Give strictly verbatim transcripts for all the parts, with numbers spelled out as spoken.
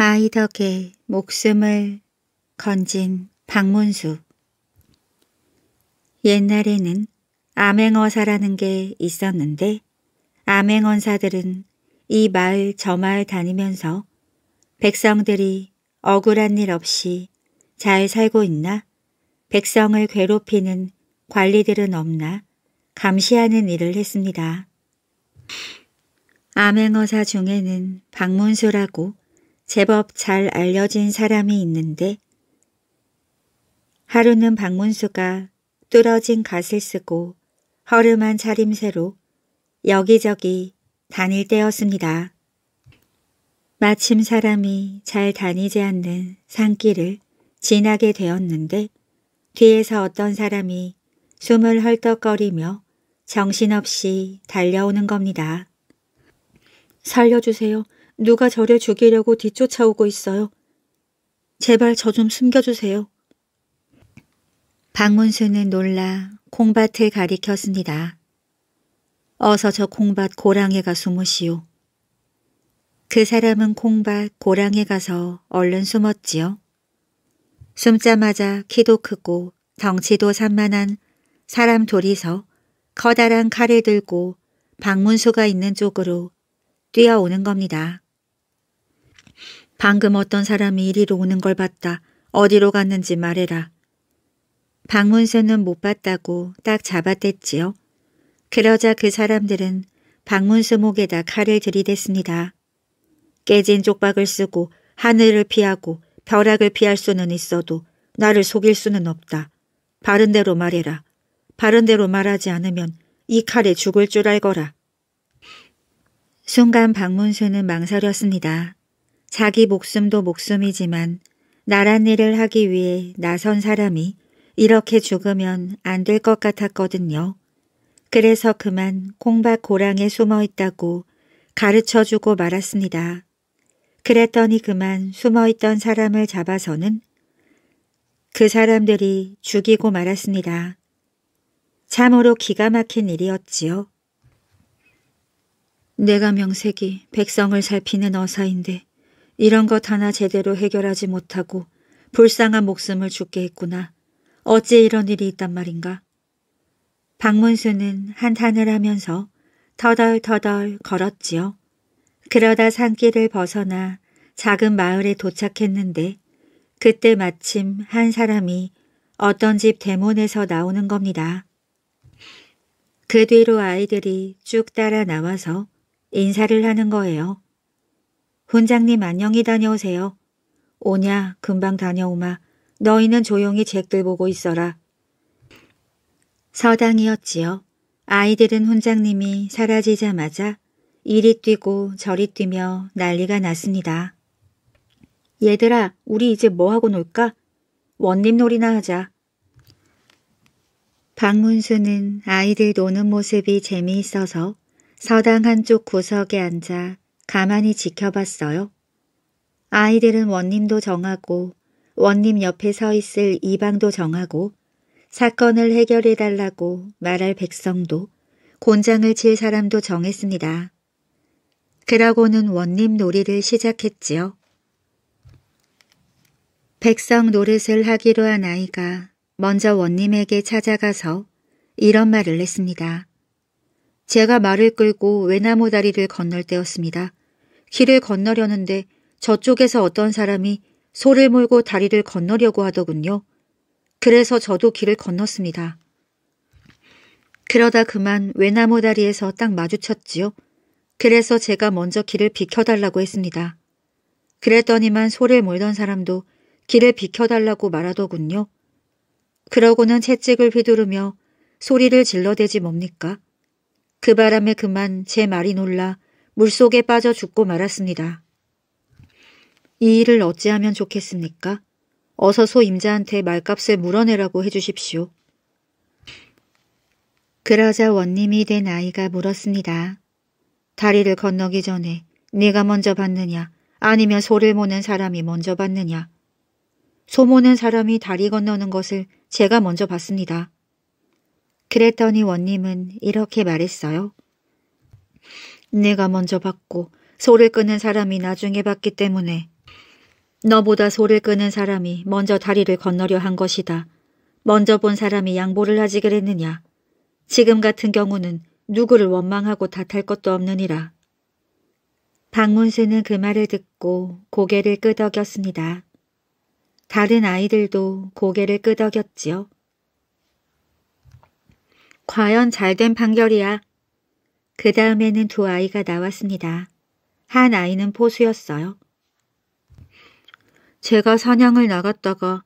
아이 덕에 목숨을 건진 박문수. 옛날에는 암행어사라는 게 있었는데 암행언사들은 이 마을 저 마을 다니면서 백성들이 억울한 일 없이 잘 살고 있나, 백성을 괴롭히는 관리들은 없나 감시하는 일을 했습니다. 암행어사 중에는 박문수라고 제법 잘 알려진 사람이 있는데 하루는 박문수가 뚫어진 갓을 쓰고 허름한 차림새로 여기저기 다닐 때였습니다. 마침 사람이 잘 다니지 않는 산길을 지나게 되었는데 뒤에서 어떤 사람이 숨을 헐떡거리며 정신없이 달려오는 겁니다. 살려주세요. 누가 저를 죽이려고 뒤쫓아오고 있어요. 제발 저 좀 숨겨주세요. 박문수는 놀라 콩밭을 가리켰습니다. 어서 저 콩밭 고랑에 가 숨으시오. 그 사람은 콩밭 고랑에 가서 얼른 숨었지요. 숨자마자 키도 크고 덩치도 산만한 사람 둘이서 커다란 칼을 들고 박문수가 있는 쪽으로 뛰어오는 겁니다. 방금 어떤 사람이 이리로 오는 걸 봤다. 어디로 갔는지 말해라. 박문수는 못 봤다고 딱 잡아댔지요. 그러자 그 사람들은 박문수 목에다 칼을 들이댔습니다. 깨진 쪽박을 쓰고 하늘을 피하고 벼락을 피할 수는 있어도 나를 속일 수는 없다. 바른 대로 말해라. 바른 대로 말하지 않으면 이 칼에 죽을 줄 알거라. 순간 박문수는 망설였습니다. 자기 목숨도 목숨이지만 나란 일을 하기 위해 나선 사람이 이렇게 죽으면 안 될 것 같았거든요. 그래서 그만 콩밭 고랑에 숨어 있다고 가르쳐주고 말았습니다. 그랬더니 그만 숨어있던 사람을 잡아서는 그 사람들이 죽이고 말았습니다. 참으로 기가 막힌 일이었지요. 내가 명색이 백성을 살피는 어사인데 이런 것 하나 제대로 해결하지 못하고 불쌍한 목숨을 죽게 했구나. 어찌 이런 일이 있단 말인가? 박문수는 한탄을 하면서 터덜터덜 걸었지요. 그러다 산길을 벗어나 작은 마을에 도착했는데 그때 마침 한 사람이 어떤 집 대문에서 나오는 겁니다. 그 뒤로 아이들이 쭉 따라 나와서 인사를 하는 거예요. 훈장님 안녕히 다녀오세요. 오냐 금방 다녀오마. 너희는 조용히 책들 보고 있어라. 서당이었지요. 아이들은 훈장님이 사라지자마자 이리 뛰고 저리 뛰며 난리가 났습니다. 얘들아, 우리 이제 뭐하고 놀까? 원님 놀이나 하자. 박문수는 아이들 노는 모습이 재미있어서 서당 한쪽 구석에 앉아 가만히 지켜봤어요. 아이들은 원님도 정하고 원님 옆에 서 있을 이방도 정하고 사건을 해결해달라고 말할 백성도 곤장을 칠 사람도 정했습니다. 그러고는 원님 놀이를 시작했지요. 백성 노릇을 하기로 한 아이가 먼저 원님에게 찾아가서 이런 말을 했습니다. 제가 말을 끌고 외나무 다리를 건널 때였습니다. 길을 건너려는데 저쪽에서 어떤 사람이 소를 몰고 다리를 건너려고 하더군요. 그래서 저도 길을 건넜습니다. 그러다 그만 외나무 다리에서 딱 마주쳤지요. 그래서 제가 먼저 길을 비켜달라고 했습니다. 그랬더니만 소를 몰던 사람도 길을 비켜달라고 말하더군요. 그러고는 채찍을 휘두르며 소리를 질러대지 뭡니까? 그 바람에 그만 제 말이 놀라 물속에 빠져 죽고 말았습니다. 이 일을 어찌하면 좋겠습니까? 어서 소 임자한테 말값을 물어내라고 해주십시오. 그러자 원님이 된 아이가 물었습니다. 다리를 건너기 전에 네가 먼저 봤느냐, 아니면 소를 모는 사람이 먼저 봤느냐. 소 모는 사람이 다리 건너는 것을 제가 먼저 봤습니다. 그랬더니 원님은 이렇게 말했어요. 내가 먼저 봤고 소를 끄는 사람이 나중에 봤기 때문에 너보다 소를 끄는 사람이 먼저 다리를 건너려 한 것이다. 먼저 본 사람이 양보를 하지 그랬느냐. 지금 같은 경우는 누구를 원망하고 탓할 것도 없느니라. 박문수는 그 말을 듣고 고개를 끄덕였습니다. 다른 아이들도 고개를 끄덕였지요. 과연 잘된 판결이야. 그 다음에는 두 아이가 나왔습니다. 한 아이는 포수였어요. 제가 사냥을 나갔다가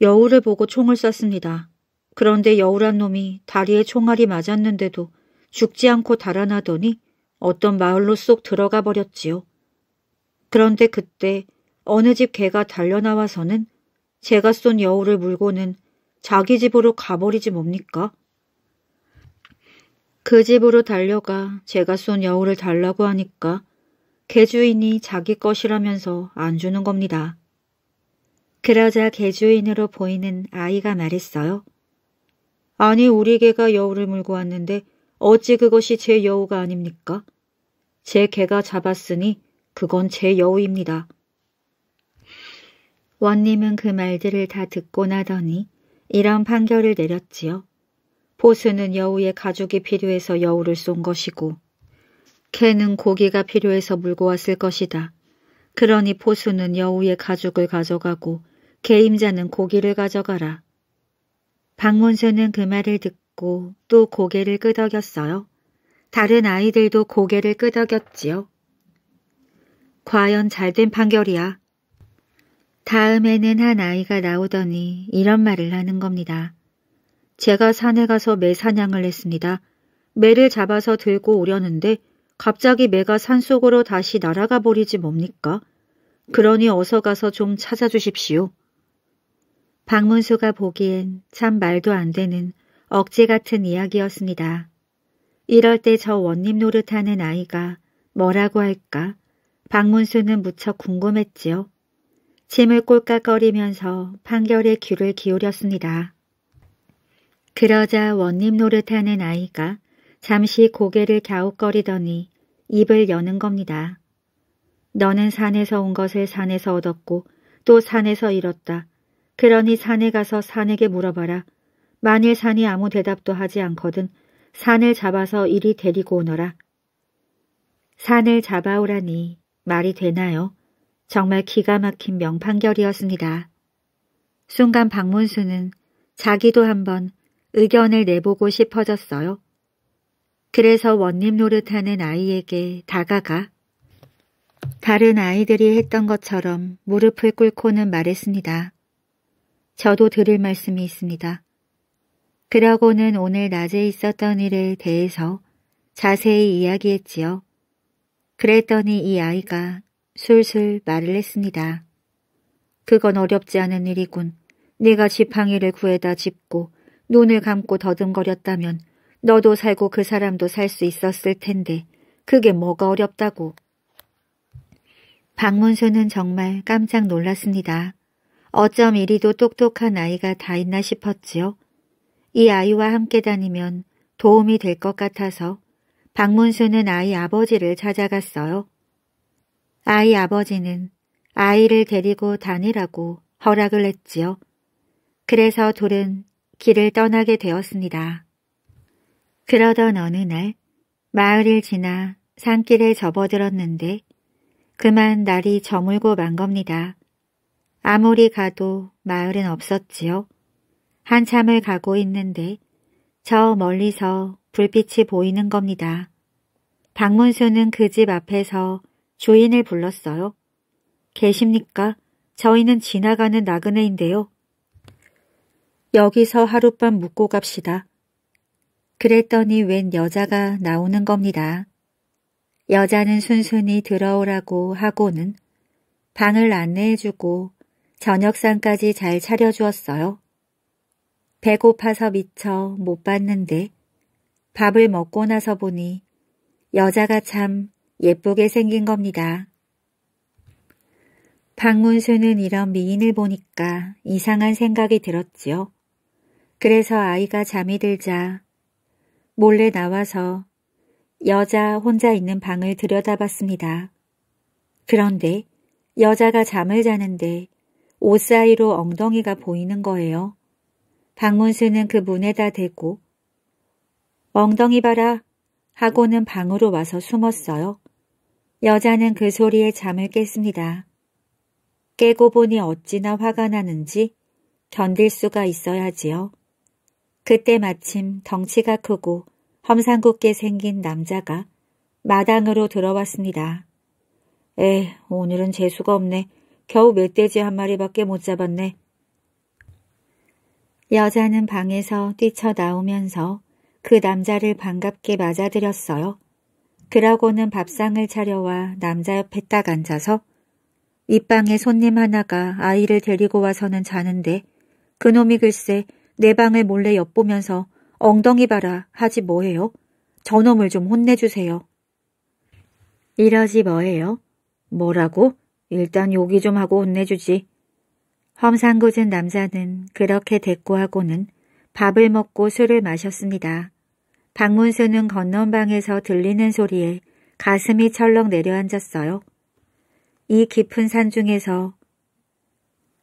여우를 보고 총을 쐈습니다. 그런데 여우란 놈이 다리에 총알이 맞았는데도 죽지 않고 달아나더니 어떤 마을로 쏙 들어가 버렸지요. 그런데 그때 어느 집 개가 달려나와서는 제가 쏜 여우를 물고는 자기 집으로 가버리지 뭡니까? 그 집으로 달려가 제가 쏜 여우를 달라고 하니까 개주인이 자기 것이라면서 안 주는 겁니다. 그러자 개주인으로 보이는 아이가 말했어요. 아니, 우리 개가 여우를 물고 왔는데 어찌 그것이 제 여우가 아닙니까? 제 개가 잡았으니 그건 제 여우입니다. 원님은 그 말들을 다 듣고 나더니 이런 판결을 내렸지요. 포수는 여우의 가죽이 필요해서 여우를 쏜 것이고 개는 고기가 필요해서 물고 왔을 것이다. 그러니 포수는 여우의 가죽을 가져가고 개 임자는 고기를 가져가라. 박문수는 그 말을 듣고 또 고개를 끄덕였어요. 다른 아이들도 고개를 끄덕였지요. 과연 잘된 판결이야. 다음에는 한 아이가 나오더니 이런 말을 하는 겁니다. 제가 산에 가서 매 사냥을 했습니다. 매를 잡아서 들고 오려는데 갑자기 매가 산속으로 다시 날아가 버리지 뭡니까? 그러니 어서 가서 좀 찾아주십시오. 박문수가 보기엔 참 말도 안 되는 억지 같은 이야기였습니다. 이럴 때 저 원님 노릇하는 아이가 뭐라고 할까? 박문수는 무척 궁금했지요. 짐을 꼴깍거리면서 판결에 귀를 기울였습니다. 그러자 원님 노릇하는 아이가 잠시 고개를 갸웃거리더니 입을 여는 겁니다. 너는 산에서 온 것을 산에서 얻었고 또 산에서 잃었다. 그러니 산에 가서 산에게 물어봐라. 만일 산이 아무 대답도 하지 않거든 산을 잡아서 이리 데리고 오너라. 산을 잡아오라니 말이 되나요? 정말 기가 막힌 명판결이었습니다. 순간 박문수는 자기도 한번 의견을 내보고 싶어졌어요. 그래서 원님 노릇하는 아이에게 다가가 다른 아이들이 했던 것처럼 무릎을 꿇고는 말했습니다. 저도 드릴 말씀이 있습니다. 그러고는 오늘 낮에 있었던 일에 대해서 자세히 이야기했지요. 그랬더니 이 아이가 술술 말을 했습니다. 그건 어렵지 않은 일이군. 네가 지팡이를 구해다 짚고 눈을 감고 더듬거렸다면 너도 살고 그 사람도 살 수 있었을 텐데 그게 뭐가 어렵다고. 박문수는 정말 깜짝 놀랐습니다. 어쩜 이리도 똑똑한 아이가 다 있나 싶었지요. 이 아이와 함께 다니면 도움이 될 것 같아서 박문수는 아이 아버지를 찾아갔어요. 아이 아버지는 아이를 데리고 다니라고 허락을 했지요. 그래서 둘은 길을 떠나게 되었습니다. 그러던 어느 날 마을을 지나 산길에 접어들었는데 그만 날이 저물고 만 겁니다. 아무리 가도 마을은 없었지요. 한참을 가고 있는데 저 멀리서 불빛이 보이는 겁니다. 박문수는 그 집 앞에서 주인을 불렀어요. 계십니까? 저희는 지나가는 나그네인데요. 여기서 하룻밤 묵고 갑시다. 그랬더니 웬 여자가 나오는 겁니다. 여자는 순순히 들어오라고 하고는 방을 안내해주고 저녁상까지 잘 차려주었어요. 배고파서 미처 못 봤는데 밥을 먹고 나서 보니 여자가 참 예쁘게 생긴 겁니다. 박문수는 이런 미인을 보니까 이상한 생각이 들었지요. 그래서 아이가 잠이 들자 몰래 나와서 여자 혼자 있는 방을 들여다봤습니다. 그런데 여자가 잠을 자는데 옷 사이로 엉덩이가 보이는 거예요. 박문수는 그 문에다 대고 엉덩이 봐라 하고는 방으로 와서 숨었어요. 여자는 그 소리에 잠을 깼습니다. 깨고 보니 어찌나 화가 나는지 견딜 수가 있어야지요. 그때 마침 덩치가 크고 험상궂게 생긴 남자가 마당으로 들어왔습니다. 에이, 오늘은 재수가 없네. 겨우 멧돼지 한 마리밖에 못 잡았네. 여자는 방에서 뛰쳐나오면서 그 남자를 반갑게 맞아들였어요. 그러고는 밥상을 차려와 남자 옆에 딱 앉아서 이 방에 손님 하나가 아이를 데리고 와서는 자는데 그놈이 글쎄 내 방을 몰래 엿보면서 엉덩이 봐라 하지 뭐해요? 저놈을 좀 혼내주세요. 이러지 뭐해요? 뭐라고? 일단 요기 좀 하고 혼내주지. 험상궂은 남자는 그렇게 대꾸하고는 밥을 먹고 술을 마셨습니다. 박문수는 건넌방에서 들리는 소리에 가슴이 철렁 내려앉았어요. 이 깊은 산 중에서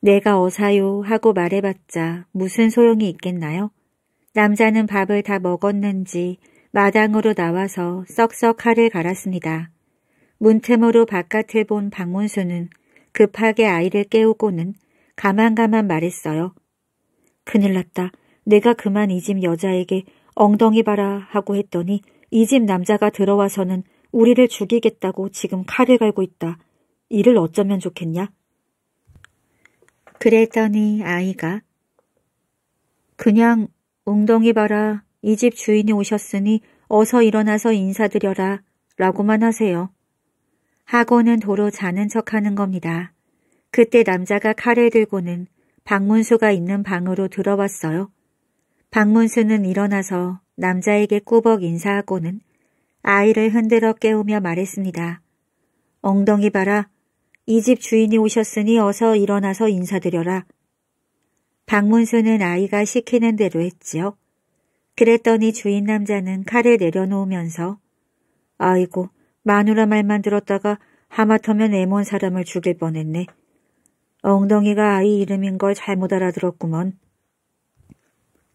내가 어사요 하고 말해봤자 무슨 소용이 있겠나요? 남자는 밥을 다 먹었는지 마당으로 나와서 썩썩 칼을 갈았습니다. 문틈으로 바깥을 본 박문수는 급하게 아이를 깨우고는 가만가만 말했어요. 큰일 났다. 내가 그만 이 집 여자에게 엉덩이 봐라 하고 했더니 이 집 남자가 들어와서는 우리를 죽이겠다고 지금 칼을 갈고 있다. 이를 어쩌면 좋겠냐? 그랬더니 아이가 그냥 엉덩이 봐라. 이 집 주인이 오셨으니 어서 일어나서 인사드려라 라고만 하세요. 하고는 도로 자는 척하는 겁니다. 그때 남자가 칼을 들고는 박문수가 있는 방으로 들어왔어요. 박문수는 일어나서 남자에게 꾸벅 인사하고는 아이를 흔들어 깨우며 말했습니다. 엉덩이 봐라. 이 집 주인이 오셨으니 어서 일어나서 인사드려라. 박문수는 아이가 시키는 대로 했지요. 그랬더니 주인 남자는 칼을 내려놓으면서 아이고 마누라 말만 들었다가 하마터면 애먼 사람을 죽일 뻔했네. 엉덩이가 아이 이름인 걸 잘못 알아들었구먼.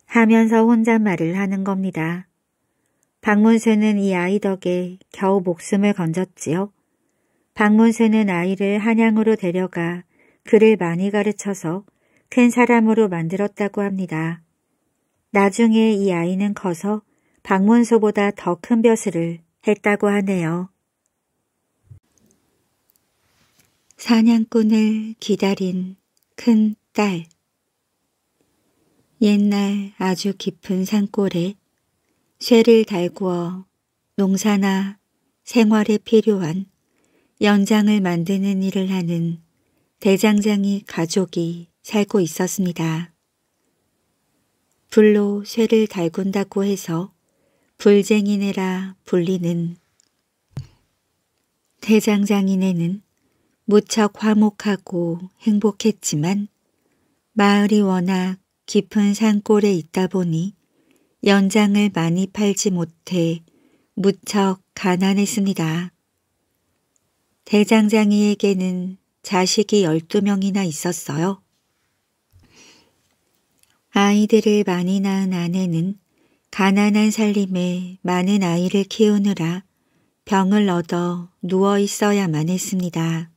하면서 혼잣말을 하는 겁니다. 박문수는 이 아이 덕에 겨우 목숨을 건졌지요. 박문수는 아이를 한양으로 데려가 그를 많이 가르쳐서 큰 사람으로 만들었다고 합니다. 나중에 이 아이는 커서 박문수보다 더 큰 벼슬을 했다고 하네요. 사냥꾼을 기다린 큰 딸. 옛날 아주 깊은 산골에 쇠를 달구어 농사나 생활에 필요한 연장을 만드는 일을 하는 대장장이 가족이 살고 있었습니다. 불로 쇠를 달군다고 해서 불쟁이네라 불리는 대장장이네는 무척 화목하고 행복했지만 마을이 워낙 깊은 산골에 있다 보니 연장을 많이 팔지 못해 무척 가난했습니다. 대장장이에게는 자식이 열두 명이나 있었어요. 아이들을 많이 낳은 아내는 가난한 살림에 많은 아이를 키우느라 병을 얻어 누워 있어야만 했습니다.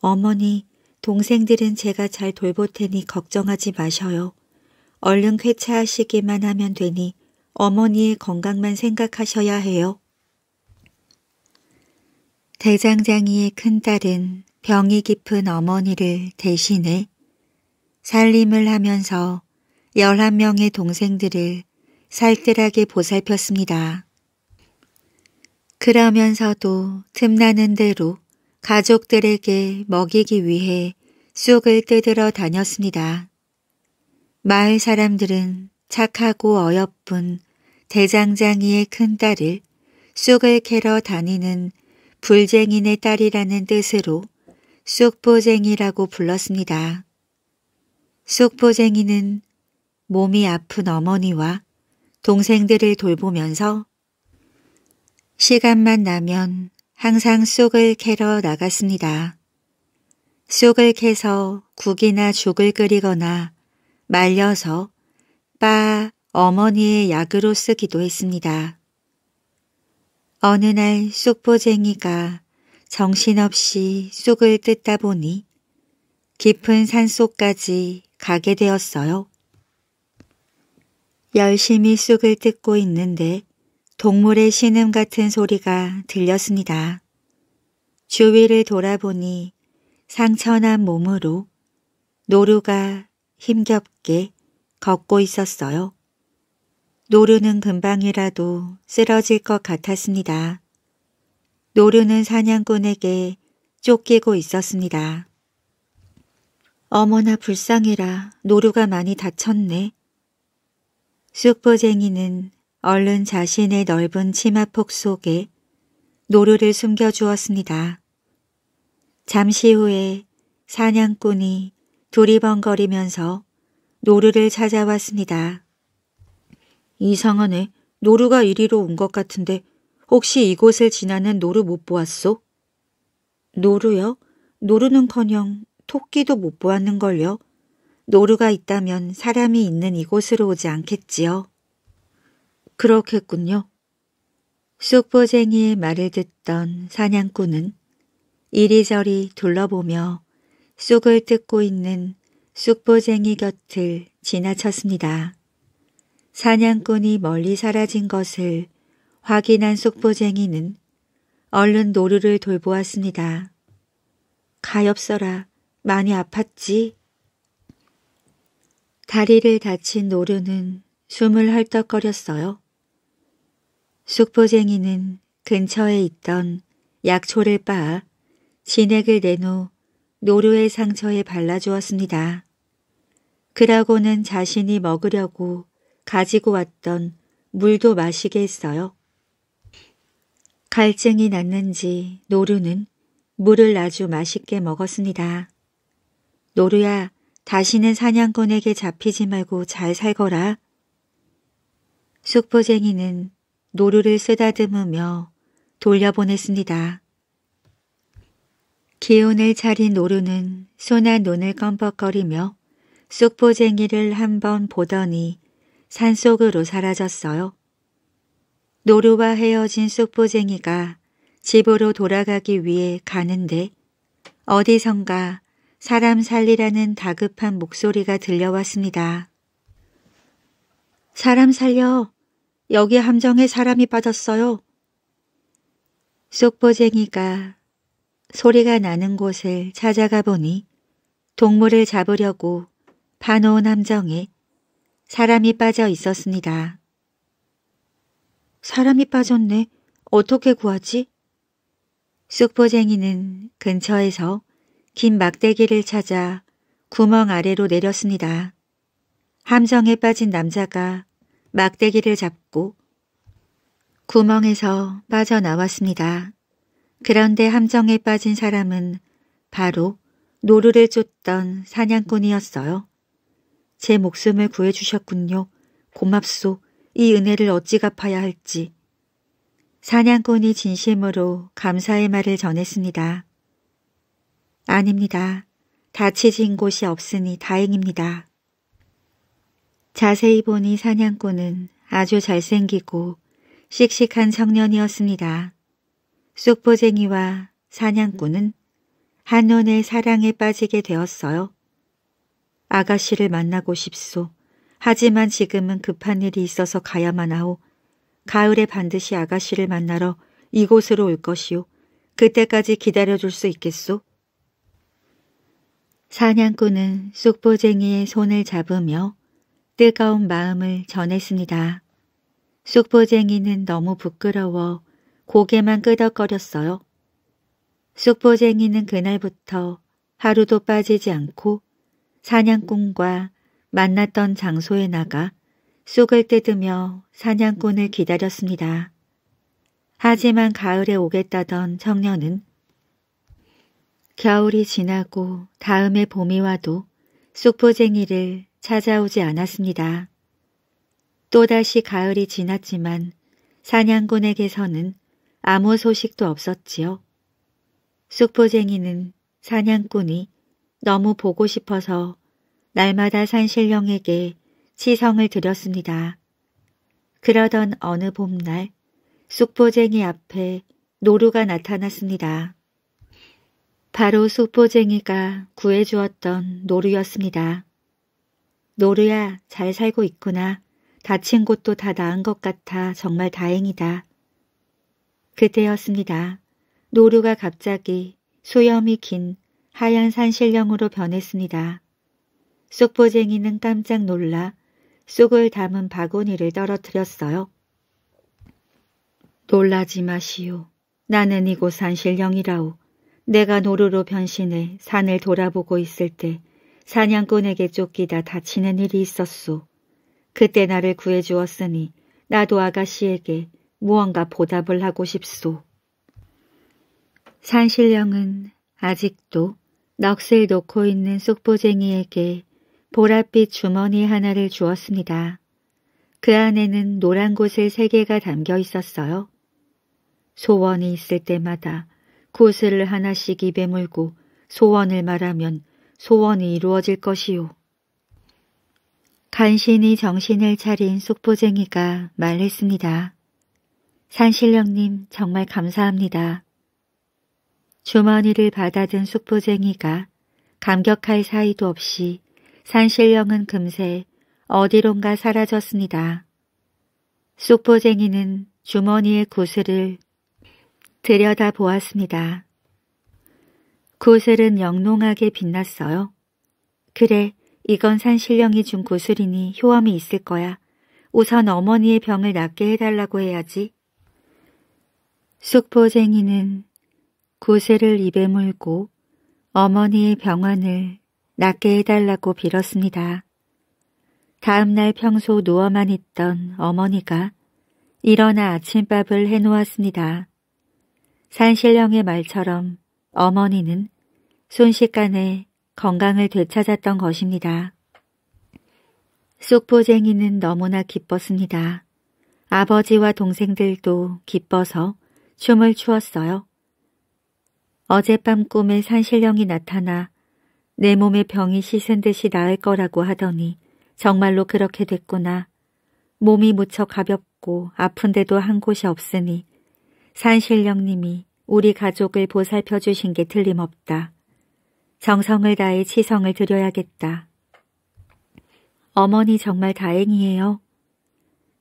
어머니, 동생들은 제가 잘 돌볼 테니 걱정하지 마셔요. 얼른 쾌차하시기만 하면 되니 어머니의 건강만 생각하셔야 해요. 대장장이의 큰딸은 병이 깊은 어머니를 대신해 살림을 하면서 열한 명의 동생들을 살뜰하게 보살폈습니다. 그러면서도 틈나는 대로 가족들에게 먹이기 위해 쑥을 뜯으러 다녔습니다. 마을 사람들은 착하고 어여쁜 대장장이의 큰딸을 쑥을 캐러 다니는 불쟁이네 딸이라는 뜻으로 쑥보쟁이라고 불렀습니다. 쑥보쟁이는 몸이 아픈 어머니와 동생들을 돌보면서 시간만 나면 항상 쏙을 캐러 나갔습니다. 쏙을 캐서 국이나 죽을 끓이거나 말려서 빠 어머니의 약으로 쓰기도 했습니다. 어느 날 쏙보쟁이가 정신없이 쏙을 뜯다 보니 깊은 산속까지 가게 되었어요. 열심히 쑥을 뜯고 있는데 동물의 신음 같은 소리가 들렸습니다. 주위를 돌아보니 상처난 몸으로 노루가 힘겹게 걷고 있었어요. 노루는 금방이라도 쓰러질 것 같았습니다. 노루는 사냥꾼에게 쫓기고 있었습니다. 어머나 불쌍해라, 노루가 많이 다쳤네. 쑥보쟁이는 얼른 자신의 넓은 치마폭 속에 노루를 숨겨주었습니다. 잠시 후에 사냥꾼이 두리번거리면서 노루를 찾아왔습니다. 이상하네, 노루가 이리로 온 것 같은데 혹시 이곳을 지나는 노루 못 보았소? 노루요? 노루는커녕 토끼도 못 보았는걸요. 노루가 있다면 사람이 있는 이곳으로 오지 않겠지요. 그렇겠군요. 쑥보쟁이의 말을 듣던 사냥꾼은 이리저리 둘러보며 쑥을 뜯고 있는 쑥보쟁이 곁을 지나쳤습니다. 사냥꾼이 멀리 사라진 것을 확인한 쑥보쟁이는 얼른 노루를 돌보았습니다. 가엾어라, 많이 아팠지? 다리를 다친 노루는 숨을 헐떡거렸어요. 쑥보쟁이는 근처에 있던 약초를 빻아 진액을 낸 후 노루의 상처에 발라주었습니다. 그러고는 자신이 먹으려고 가지고 왔던 물도 마시게 했어요. 갈증이 났는지 노루는 물을 아주 맛있게 먹었습니다. 노루야, 다시는 사냥꾼에게 잡히지 말고 잘 살거라. 쑥보쟁이는 노루를 쓰다듬으며 돌려보냈습니다. 기운을 차린 노루는 쏘난 눈을 껌뻑거리며 쑥보쟁이를 한번 보더니 산속으로 사라졌어요. 노루와 헤어진 쑥보쟁이가 집으로 돌아가기 위해 가는데 어디선가 사람 살리라는 다급한 목소리가 들려왔습니다. 사람 살려! 여기 함정에 사람이 빠졌어요. 쑥보쟁이가 소리가 나는 곳을 찾아가 보니 동물을 잡으려고 파놓은 함정에 사람이 빠져 있었습니다. 사람이 빠졌네. 어떻게 구하지? 쑥보쟁이는 근처에서 긴 막대기를 찾아 구멍 아래로 내렸습니다. 함정에 빠진 남자가 막대기를 잡고 구멍에서 빠져나왔습니다. 그런데 함정에 빠진 사람은 바로 노루를 쫓던 사냥꾼이었어요. 제 목숨을 구해주셨군요. 고맙소. 이 은혜를 어찌 갚아야 할지. 사냥꾼이 진심으로 감사의 말을 전했습니다. 아닙니다. 다치진 곳이 없으니 다행입니다. 자세히 보니 사냥꾼은 아주 잘생기고 씩씩한 청년이었습니다. 쑥보쟁이와 사냥꾼은 한눈에 사랑에 빠지게 되었어요. 아가씨를 만나고 싶소. 하지만 지금은 급한 일이 있어서 가야만 하오. 가을에 반드시 아가씨를 만나러 이곳으로 올 것이오. 그때까지 기다려줄 수 있겠소? 사냥꾼은 쑥보쟁이의 손을 잡으며 뜨거운 마음을 전했습니다. 쑥보쟁이는 너무 부끄러워 고개만 끄덕거렸어요. 쑥보쟁이는 그날부터 하루도 빠지지 않고 사냥꾼과 만났던 장소에 나가 쑥을 뜯으며 사냥꾼을 기다렸습니다. 하지만 가을에 오겠다던 청년은 겨울이 지나고 다음에 봄이 와도 쑥보쟁이를 찾아오지 않았습니다. 또다시 가을이 지났지만 사냥꾼에게서는 아무 소식도 없었지요. 숙부쟁이는 사냥꾼이 너무 보고 싶어서 날마다 산신령에게 치성을 드렸습니다. 그러던 어느 봄날 숙보쟁이 앞에 노루가 나타났습니다. 바로 숙보쟁이가 구해주었던 노루였습니다. 노루야, 잘 살고 있구나. 다친 곳도 다 나은 것 같아 정말 다행이다. 그때였습니다. 노루가 갑자기 수염이 긴 하얀 산신령으로 변했습니다. 쑥보쟁이는 깜짝 놀라 쑥을 담은 바구니를 떨어뜨렸어요. 놀라지 마시오. 나는 이곳 산신령이라오. 내가 노루로 변신해 산을 돌아보고 있을 때 사냥꾼에게 쫓기다 다치는 일이 있었소. 그때 나를 구해주었으니 나도 아가씨에게 무언가 보답을 하고 싶소. 산신령은 아직도 넋을 놓고 있는 쑥보쟁이에게 보랏빛 주머니 하나를 주었습니다. 그 안에는 노란 구슬 세 개가 담겨 있었어요. 소원이 있을 때마다 구슬을 하나씩 입에 물고 소원을 말하면 소원이 이루어질 것이요. 간신히 정신을 차린 쑥보쟁이가 말했습니다. 산신령님, 정말 감사합니다. 주머니를 받아든 숙보쟁이가 감격할 사이도 없이 산신령은 금세 어디론가 사라졌습니다. 숙보쟁이는 주머니의 구슬을 들여다보았습니다. 구슬은 영롱하게 빛났어요. 그래, 이건 산신령이 준 구슬이니 효험이 있을 거야. 우선 어머니의 병을 낫게 해달라고 해야지. 숙보쟁이는 구슬을 입에 물고 어머니의 병환을 낫게 해달라고 빌었습니다. 다음날 평소 누워만 있던 어머니가 일어나 아침밥을 해놓았습니다. 산신령의 말처럼 어머니는 순식간에 건강을 되찾았던 것입니다. 쑥보쟁이는 너무나 기뻤습니다. 아버지와 동생들도 기뻐서 춤을 추었어요. 어젯밤 꿈에 산신령이 나타나 내 몸의 병이 씻은 듯이 나을 거라고 하더니 정말로 그렇게 됐구나. 몸이 무척 가볍고 아픈데도 한 곳이 없으니 산신령님이 우리 가족을 보살펴 주신 게 틀림없다. 정성을 다해 치성을 드려야겠다. 어머니 정말 다행이에요.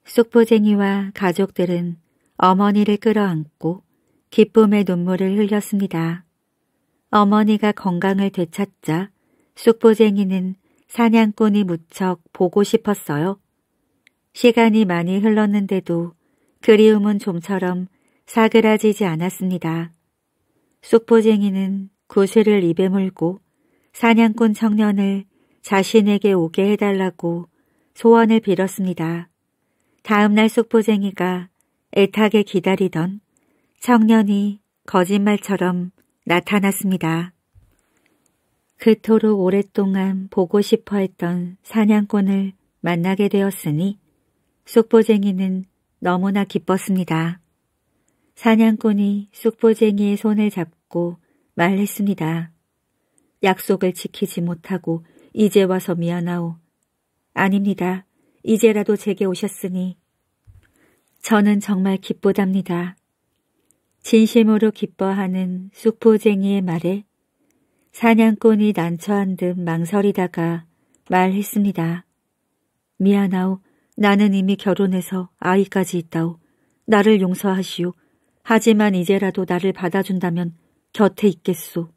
쑥보쟁이와 가족들은 어머니를 끌어안고 기쁨의 눈물을 흘렸습니다. 어머니가 건강을 되찾자 쑥보쟁이는 사냥꾼이 무척 보고 싶었어요. 시간이 많이 흘렀는데도 그리움은 좀처럼 사그라지지 않았습니다. 쑥보쟁이는 구슬을 입에 물고 사냥꾼 청년을 자신에게 오게 해달라고 소원을 빌었습니다. 다음날 쑥보쟁이가 애타게 기다리던 청년이 거짓말처럼 나타났습니다. 그토록 오랫동안 보고 싶어 했던 사냥꾼을 만나게 되었으니 쑥보쟁이는 너무나 기뻤습니다. 사냥꾼이 쑥보쟁이의 손을 잡고 말했습니다. 약속을 지키지 못하고 이제 와서 미안하오. 아닙니다. 이제라도 제게 오셨으니 저는 정말 기쁘답니다. 진심으로 기뻐하는 쑥보쟁이의 말에 사냥꾼이 난처한 듯 망설이다가 말했습니다. 미안하오. 나는 이미 결혼해서 아이까지 있다오. 나를 용서하시오. 하지만 이제라도 나를 받아준다면 곁에 있겠소.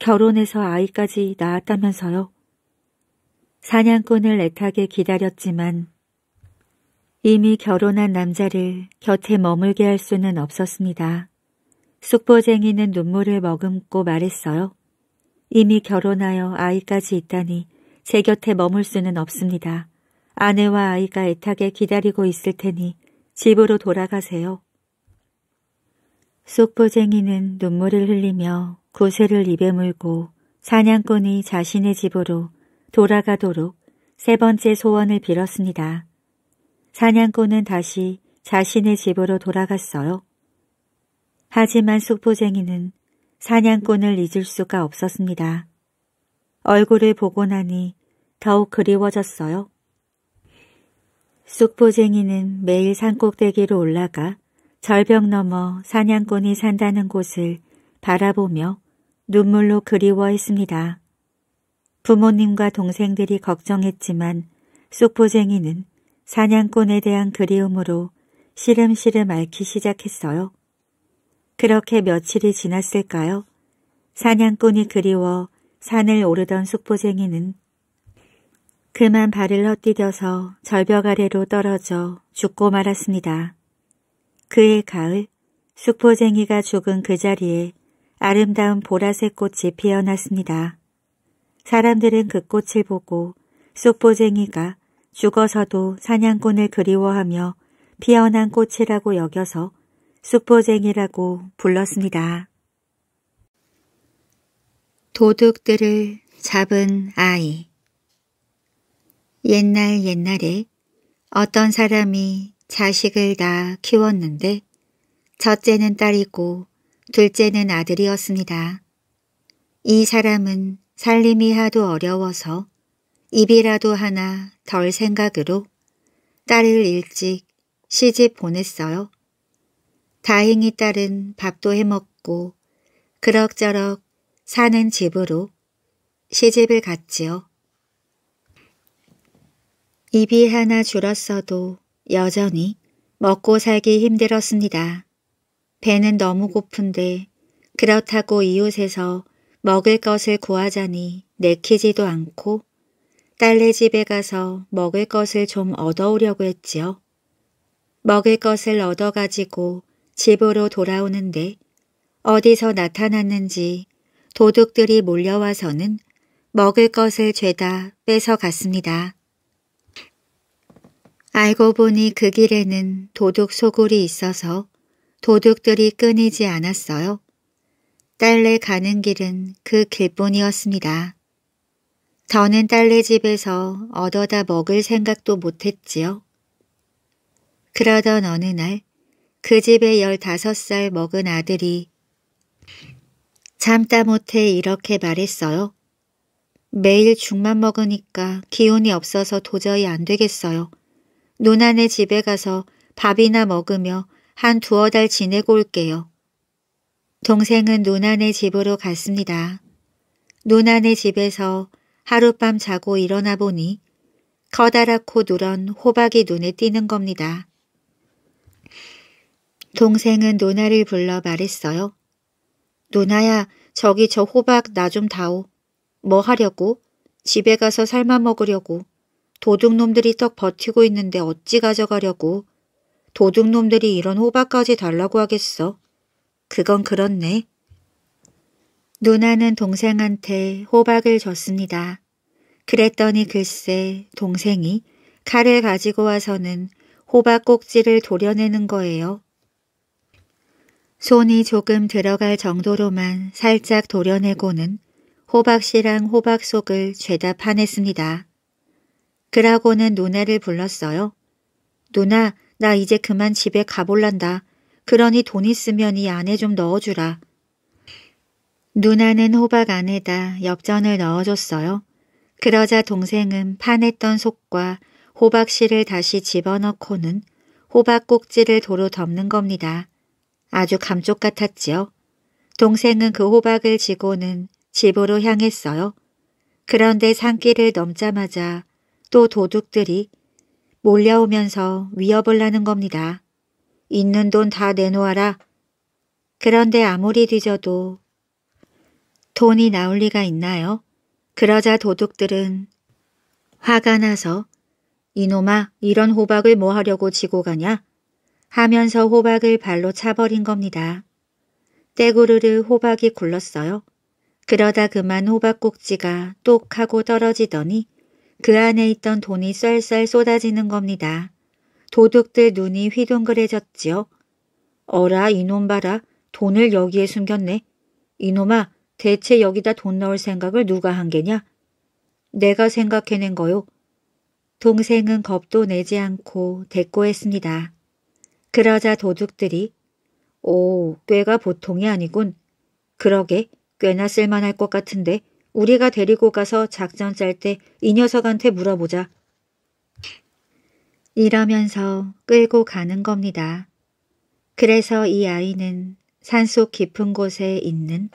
결혼해서 아이까지 낳았다면서요? 사냥꾼을 애타게 기다렸지만 이미 결혼한 남자를 곁에 머물게 할 수는 없었습니다. 쑥보쟁이는 눈물을 머금고 말했어요. 이미 결혼하여 아이까지 있다니 제 곁에 머물 수는 없습니다. 아내와 아이가 애타게 기다리고 있을 테니 집으로 돌아가세요. 쑥보쟁이는 눈물을 흘리며 구슬을 입에 물고 사냥꾼이 자신의 집으로 돌아가도록 세 번째 소원을 빌었습니다. 사냥꾼은 다시 자신의 집으로 돌아갔어요. 하지만 숙보쟁이는 사냥꾼을 잊을 수가 없었습니다. 얼굴을 보고 나니 더욱 그리워졌어요. 숙보쟁이는 매일 산꼭대기로 올라가 절벽 너머 사냥꾼이 산다는 곳을 바라보며 눈물로 그리워했습니다. 부모님과 동생들이 걱정했지만 숙보쟁이는 사냥꾼에 대한 그리움으로 시름시름 앓기 시작했어요. 그렇게 며칠이 지났을까요? 사냥꾼이 그리워 산을 오르던 숙보쟁이는 그만 발을 헛디뎌서 절벽 아래로 떨어져 죽고 말았습니다. 그해 가을, 숙보쟁이가 죽은 그 자리에 아름다운 보라색 꽃이 피어났습니다. 사람들은 그 꽃을 보고 숙보쟁이가 죽어서도 사냥꾼을 그리워하며 피어난 꽃이라고 여겨서 숙보쟁이라고 불렀습니다. 도둑들을 잡은 아이. 옛날 옛날에 어떤 사람이 자식을 낳아 키웠는데 첫째는 딸이고 둘째는 아들이었습니다. 이 사람은 살림이 하도 어려워서 입이라도 하나 덜 생각으로 딸을 일찍 시집 보냈어요. 다행히 딸은 밥도 해먹고 그럭저럭 사는 집으로 시집을 갔지요. 입이 하나 줄었어도 여전히 먹고 살기 힘들었습니다. 배는 너무 고픈데 그렇다고 이웃에서 먹을 것을 구하자니 내키지도 않고 딸네 집에 가서 먹을 것을 좀 얻어오려고 했지요. 먹을 것을 얻어가지고 집으로 돌아오는데 어디서 나타났는지 도둑들이 몰려와서는 먹을 것을 죄다 뺏어갔습니다. 알고 보니 그 길에는 도둑 소굴이 있어서 도둑들이 끊이지 않았어요. 딸네 가는 길은 그 길뿐이었습니다. 저는 딸네 집에서 얻어다 먹을 생각도 못했지요. 그러던 어느 날 그 집에 열다섯 살 먹은 아들이 참다 못해 이렇게 말했어요. 매일 죽만 먹으니까 기운이 없어서 도저히 안 되겠어요. 누나네 집에 가서 밥이나 먹으며 한 두어 달 지내고 올게요. 동생은 누나네 집으로 갔습니다. 누나네 집에서 하룻밤 자고 일어나 보니 커다랗고 누런 호박이 눈에 띄는 겁니다. 동생은 누나를 불러 말했어요. 누나야, 저기 저 호박 나 좀 다오. 뭐 하려고? 집에 가서 삶아 먹으려고. 도둑놈들이 떡 버티고 있는데 어찌 가져가려고. 도둑놈들이 이런 호박까지 달라고 하겠어. 그건 그렇네. 누나는 동생한테 호박을 줬습니다. 그랬더니 글쎄 동생이 칼을 가지고 와서는 호박 꼭지를 도려내는 거예요. 손이 조금 들어갈 정도로만 살짝 도려내고는 호박씨랑 호박 속을 죄다 파냈습니다. 그러고는 누나를 불렀어요. 누나, 나 이제 그만 집에 가볼란다. 그러니 돈 있으면 이 안에 좀 넣어주라. 누나는 호박 안에다 엽전을 넣어줬어요. 그러자 동생은 파냈던 속과 호박씨를 다시 집어넣고는 호박 꼭지를 도로 덮는 겁니다. 아주 감쪽 같았지요. 동생은 그 호박을 지고는 집으로 향했어요. 그런데 산길을 넘자마자 또 도둑들이 몰려오면서 위협을 하는 겁니다. 있는 돈 다 내놓아라. 그런데 아무리 뒤져도 돈이 나올 리가 있나요? 그러자 도둑들은 화가 나서 이놈아, 이런 호박을 뭐 하려고 지고 가냐? 하면서 호박을 발로 차버린 겁니다. 떼구르르 호박이 굴렀어요. 그러다 그만 호박 꼭지가 똑 하고 떨어지더니 그 안에 있던 돈이 쌀쌀 쏟아지는 겁니다. 도둑들 눈이 휘둥그레졌지요. 어라, 이놈 봐라. 돈을 여기에 숨겼네. 이놈아, 대체 여기다 돈 넣을 생각을 누가 한 게냐? 내가 생각해낸 거요. 동생은 겁도 내지 않고 대꾸했습니다. 그러자 도둑들이 오, 꽤가 보통이 아니군. 그러게, 꽤나 쓸만할 것 같은데 우리가 데리고 가서 작전 짤 때 이 녀석한테 물어보자. 이러면서 끌고 가는 겁니다. 그래서 이 아이는 산속 깊은 곳에 있는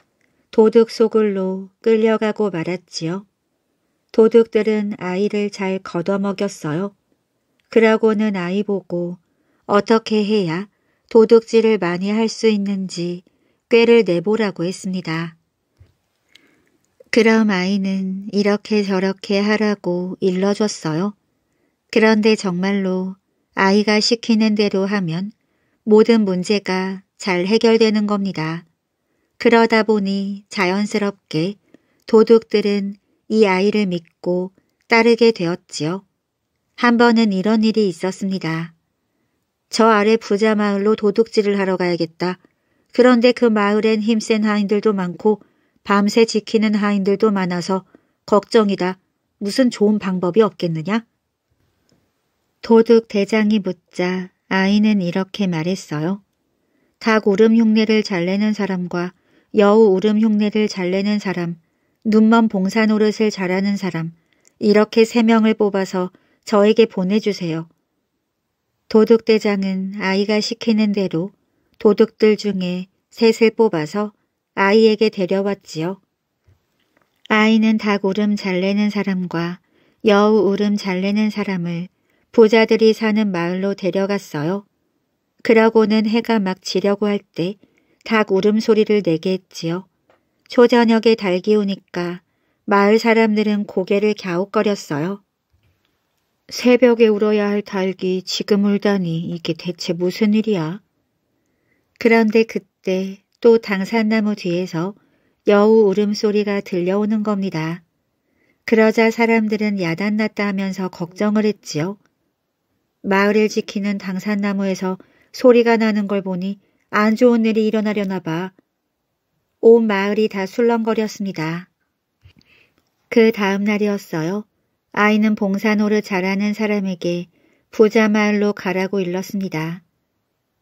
도둑 소굴로 끌려가고 말았지요. 도둑들은 아이를 잘 걷어먹였어요. 그러고는 아이 보고 어떻게 해야 도둑질을 많이 할 수 있는지 꾀를 내보라고 했습니다. 그럼 아이는 이렇게 저렇게 하라고 일러줬어요. 그런데 정말로 아이가 시키는 대로 하면 모든 문제가 잘 해결되는 겁니다. 그러다 보니 자연스럽게 도둑들은 이 아이를 믿고 따르게 되었지요. 한 번은 이런 일이 있었습니다. 저 아래 부자 마을로 도둑질을 하러 가야겠다. 그런데 그 마을엔 힘센 하인들도 많고 밤새 지키는 하인들도 많아서 걱정이다. 무슨 좋은 방법이 없겠느냐? 도둑 대장이 묻자 아이는 이렇게 말했어요. 닭 울음 흉내를 잘 내는 사람과 여우 울음 흉내를 잘 내는 사람, 눈먼 봉사 노릇을 잘하는 사람, 이렇게 세 명을 뽑아서 저에게 보내주세요. 도둑대장은 아이가 시키는 대로 도둑들 중에 셋을 뽑아서 아이에게 데려왔지요. 아이는 닭 울음 잘 내는 사람과 여우 울음 잘 내는 사람을 부자들이 사는 마을로 데려갔어요. 그러고는 해가 막 지려고 할 때 닭 울음소리를 내게 했지요. 초저녁에 달 기우니까 마을 사람들은 고개를 갸웃거렸어요. 새벽에 울어야 할 닭이 지금 울다니 이게 대체 무슨 일이야? 그런데 그때 또 당산나무 뒤에서 여우 울음소리가 들려오는 겁니다. 그러자 사람들은 야단났다 하면서 걱정을 했지요. 마을을 지키는 당산나무에서 소리가 나는 걸 보니 안 좋은 일이 일어나려나 봐. 온 마을이 다 술렁거렸습니다. 그 다음 날이었어요. 아이는 봉사노릇 잘하는 사람에게 부자 마을로 가라고 일렀습니다.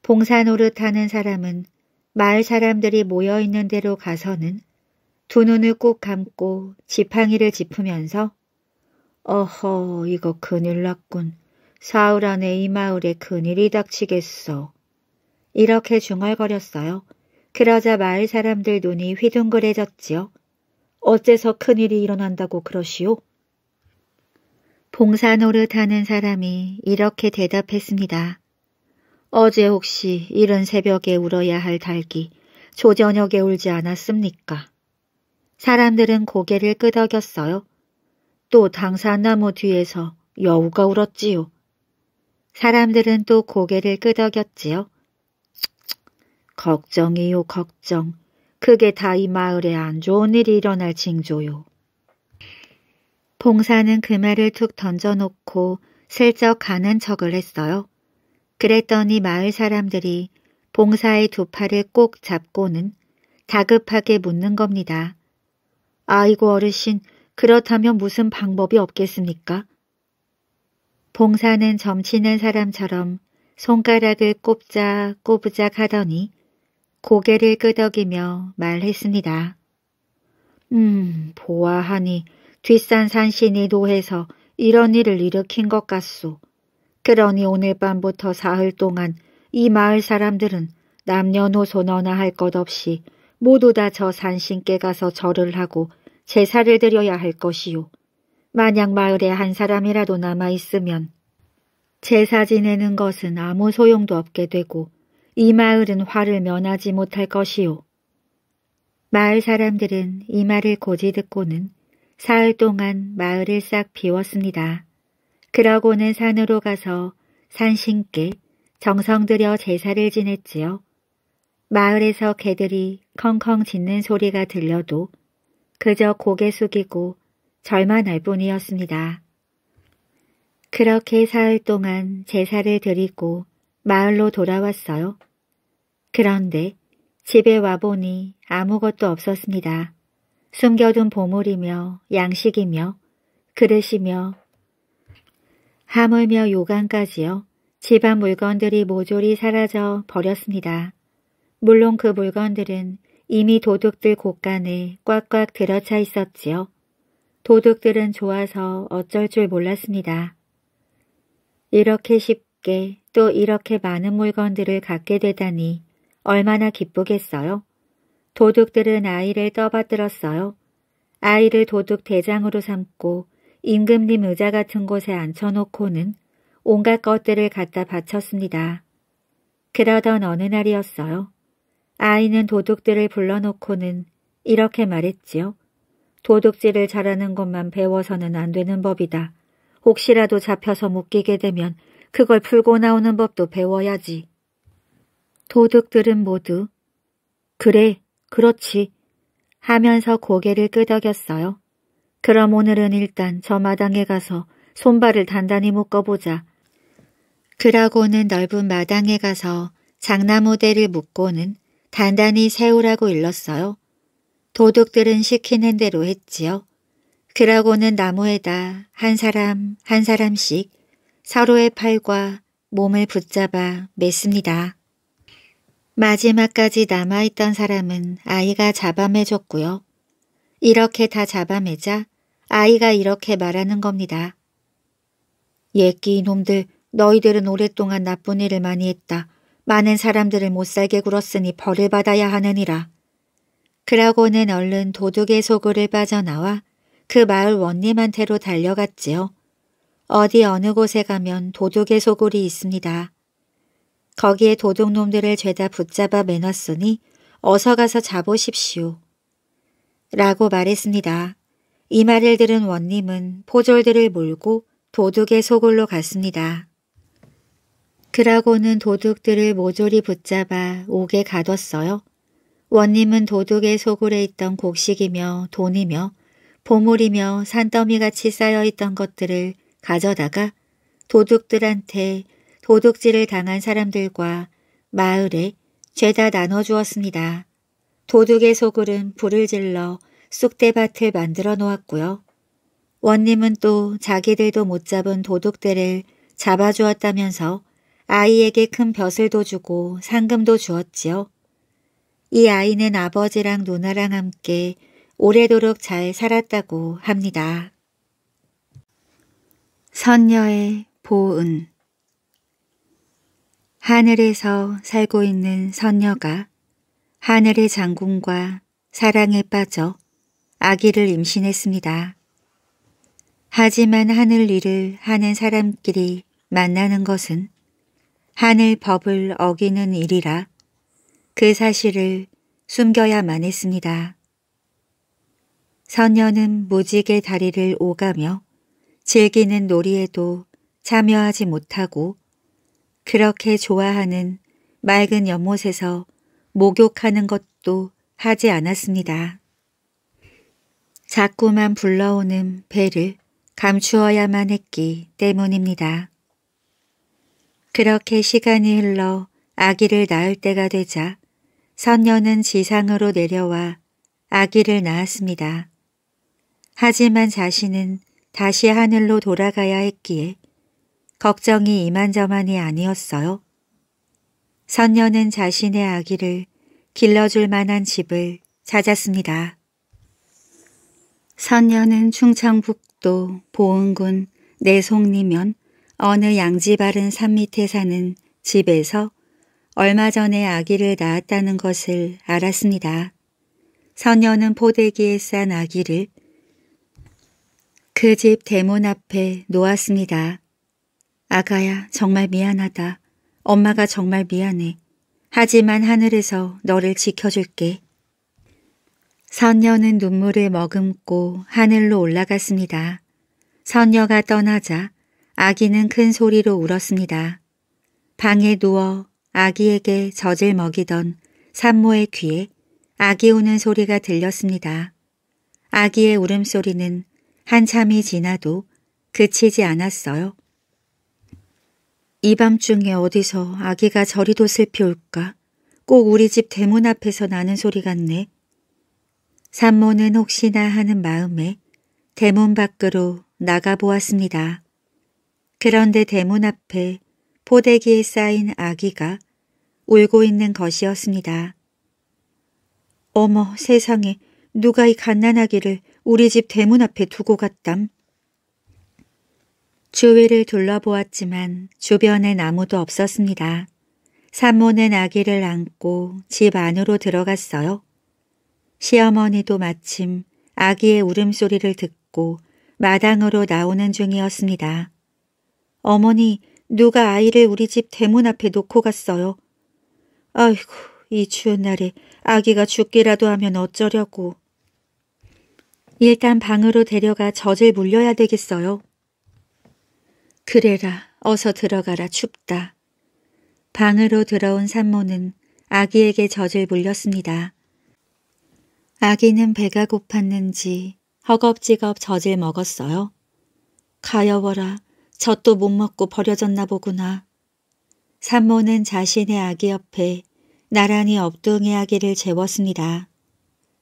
봉사노릇 하는 사람은 마을 사람들이 모여있는 데로 가서는 두 눈을 꾹 감고 지팡이를 짚으면서 어허, 이거 큰일 났군. 사흘 안에 이 마을에 큰일이 닥치겠어. 이렇게 중얼거렸어요. 그러자 마을 사람들 눈이 휘둥그레졌지요. 어째서 큰일이 일어난다고 그러시오? 봉사 노릇하는 사람이 이렇게 대답했습니다. 어제 혹시 이른 새벽에 울어야 할 닭이 조저녁에 울지 않았습니까? 사람들은 고개를 끄덕였어요. 또 당산나무 뒤에서 여우가 울었지요. 사람들은 또 고개를 끄덕였지요. 걱정이요, 걱정. 그게 다 이 마을에 안 좋은 일이 일어날 징조요. 봉사는 그 말을 툭 던져놓고 슬쩍 가는 척을 했어요. 그랬더니 마을 사람들이 봉사의 두 팔을 꼭 잡고는 다급하게 묻는 겁니다. 아이고 어르신, 그렇다면 무슨 방법이 없겠습니까? 봉사는 점치는 사람처럼 손가락을 꼽자 꼬부작 하더니 고개를 끄덕이며 말했습니다. 음, 보아하니 뒷산 산신이 노해서 이런 일을 일으킨 것 같소. 그러니 오늘 밤부터 사흘 동안 이 마을 사람들은 남녀노소 너나 할 것 없이 모두 다 저 산신께 가서 절을 하고 제사를 드려야 할 것이요. 만약 마을에 한 사람이라도 남아있으면 제사 지내는 것은 아무 소용도 없게 되고 이 마을은 화를 면하지 못할 것이요. 마을 사람들은 이 말을 고지 듣고는 사흘 동안 마을을 싹 비웠습니다. 그러고는 산으로 가서 산신께 정성들여 제사를 지냈지요. 마을에서 개들이 컹컹 짖는 소리가 들려도 그저 고개 숙이고 절만 할 뿐이었습니다. 그렇게 사흘 동안 제사를 드리고 마을로 돌아왔어요. 그런데 집에 와보니 아무것도 없었습니다. 숨겨둔 보물이며 양식이며 그릇이며 하물며 요강까지요. 집안 물건들이 모조리 사라져 버렸습니다. 물론 그 물건들은 이미 도둑들 곳간에 꽉꽉 들어차 있었지요. 도둑들은 좋아서 어쩔 줄 몰랐습니다. 이렇게 쉽게 또 이렇게 많은 물건들을 갖게 되다니 얼마나 기쁘겠어요. 도둑들은 아이를 떠받들었어요. 아이를 도둑 대장으로 삼고 임금님 의자 같은 곳에 앉혀놓고는 온갖 것들을 갖다 바쳤습니다. 그러던 어느 날이었어요. 아이는 도둑들을 불러놓고는 이렇게 말했지요. 도둑질을 잘하는 것만 배워서는 안 되는 법이다. 혹시라도 잡혀서 묶이게 되면 그걸 풀고 나오는 법도 배워야지. 도둑들은 모두 그래, 그렇지 하면서 고개를 끄덕였어요. 그럼 오늘은 일단 저 마당에 가서 손발을 단단히 묶어보자. 그러고는 넓은 마당에 가서 장나무대를 묶고는 단단히 세우라고 일렀어요. 도둑들은 시키는 대로 했지요. 그러고는 나무에다 한 사람 한 사람씩 서로의 팔과 몸을 붙잡아 맸습니다. 마지막까지 남아있던 사람은 아이가 잡아매줬고요. 이렇게 다 잡아매자 아이가 이렇게 말하는 겁니다. 예끼 이놈들, 너희들은 오랫동안 나쁜 일을 많이 했다. 많은 사람들을 못살게 굴었으니 벌을 받아야 하느니라. 그러고는 얼른 도둑의 소굴을 빠져나와 그 마을 원님한테로 달려갔지요. 어디 어느 곳에 가면 도둑의 소굴이 있습니다. 거기에 도둑놈들을 죄다 붙잡아 매놨으니 어서 가서 잡으십시오. 라고 말했습니다. 이 말을 들은 원님은 포졸들을 몰고 도둑의 소굴로 갔습니다. 그러고는 도둑들을 모조리 붙잡아 옥에 가뒀어요. 원님은 도둑의 소굴에 있던 곡식이며 돈이며 보물이며 산더미같이 쌓여있던 것들을 가져다가 도둑들한테 도둑질을 당한 사람들과 마을에 죄다 나눠주었습니다. 도둑의 소굴은 불을 질러 쑥대밭을 만들어 놓았고요. 원님은 또 자기들도 못 잡은 도둑들을 잡아주었다면서 아이에게 큰 벼슬도 주고 상금도 주었지요. 이 아이는 아버지랑 누나랑 함께 오래도록 잘 살았다고 합니다. 선녀의 보은. 하늘에서 살고 있는 선녀가 하늘의 장군과 사랑에 빠져 아기를 임신했습니다. 하지만 하늘 일을 하는 사람끼리 만나는 것은 하늘 법을 어기는 일이라 그 사실을 숨겨야만 했습니다. 선녀는 무지개 다리를 오가며 즐기는 놀이에도 참여하지 못하고 그렇게 좋아하는 맑은 연못에서 목욕하는 것도 하지 않았습니다. 자꾸만 불러오는 배를 감추어야만 했기 때문입니다. 그렇게 시간이 흘러 아기를 낳을 때가 되자 선녀는 지상으로 내려와 아기를 낳았습니다. 하지만 자신은 다시 하늘로 돌아가야 했기에 걱정이 이만저만이 아니었어요. 선녀는 자신의 아기를 길러줄 만한 집을 찾았습니다. 선녀는 충청북도 보은군 내송리면 어느 양지 바른 산 밑에 사는 집에서 얼마 전에 아기를 낳았다는 것을 알았습니다. 선녀는 포대기에 싼 아기를 그 집 대문 앞에 놓았습니다. 아가야, 정말 미안하다. 엄마가 정말 미안해. 하지만 하늘에서 너를 지켜줄게. 선녀는 눈물을 머금고 하늘로 올라갔습니다. 선녀가 떠나자 아기는 큰 소리로 울었습니다. 방에 누워 아기에게 젖을 먹이던 산모의 귀에 아기 우는 소리가 들렸습니다. 아기의 울음소리는 한참이 지나도 그치지 않았어요. 이밤중에 어디서 아기가 저리도 슬피 울까? 꼭 우리 집 대문 앞에서 나는 소리 같네. 산모는 혹시나 하는 마음에 대문 밖으로 나가보았습니다. 그런데 대문 앞에 포대기에 쌓인 아기가 울고 있는 것이었습니다. 어머 세상에 누가 이 갓난아기를 우리 집 대문 앞에 두고 갔담. 주위를 둘러보았지만 주변엔 아무도 없었습니다. 산모는 아기를 안고 집 안으로 들어갔어요. 시어머니도 마침 아기의 울음소리를 듣고 마당으로 나오는 중이었습니다. 어머니, 누가 아이를 우리 집 대문 앞에 놓고 갔어요. 아이고, 이 추운 날에 아기가 죽기라도 하면 어쩌려고. 일단 방으로 데려가 젖을 물려야 되겠어요. 그래라, 어서 들어가라, 춥다. 방으로 들어온 산모는 아기에게 젖을 물렸습니다. 아기는 배가 고팠는지 허겁지겁 젖을 먹었어요. 가여워라, 젖도 못 먹고 버려졌나 보구나. 산모는 자신의 아기 옆에 나란히 엎둥이 아기를 재웠습니다.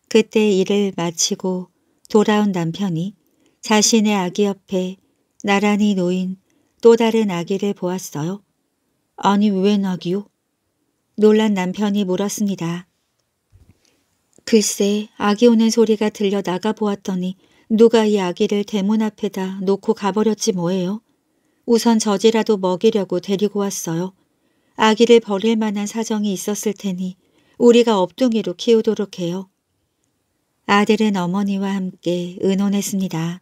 그때 일을 마치고 돌아온 남편이 자신의 아기 옆에 나란히 놓인 또 다른 아기를 보았어요. 아니 웬 아기요? 놀란 남편이 물었습니다. 글쎄 아기 우는 소리가 들려 나가보았더니 누가 이 아기를 대문 앞에다 놓고 가버렸지 뭐예요. 우선 젖이라도 먹이려고 데리고 왔어요. 아기를 버릴 만한 사정이 있었을 테니 우리가 업둥이로 키우도록 해요. 아들은 어머니와 함께 의논했습니다.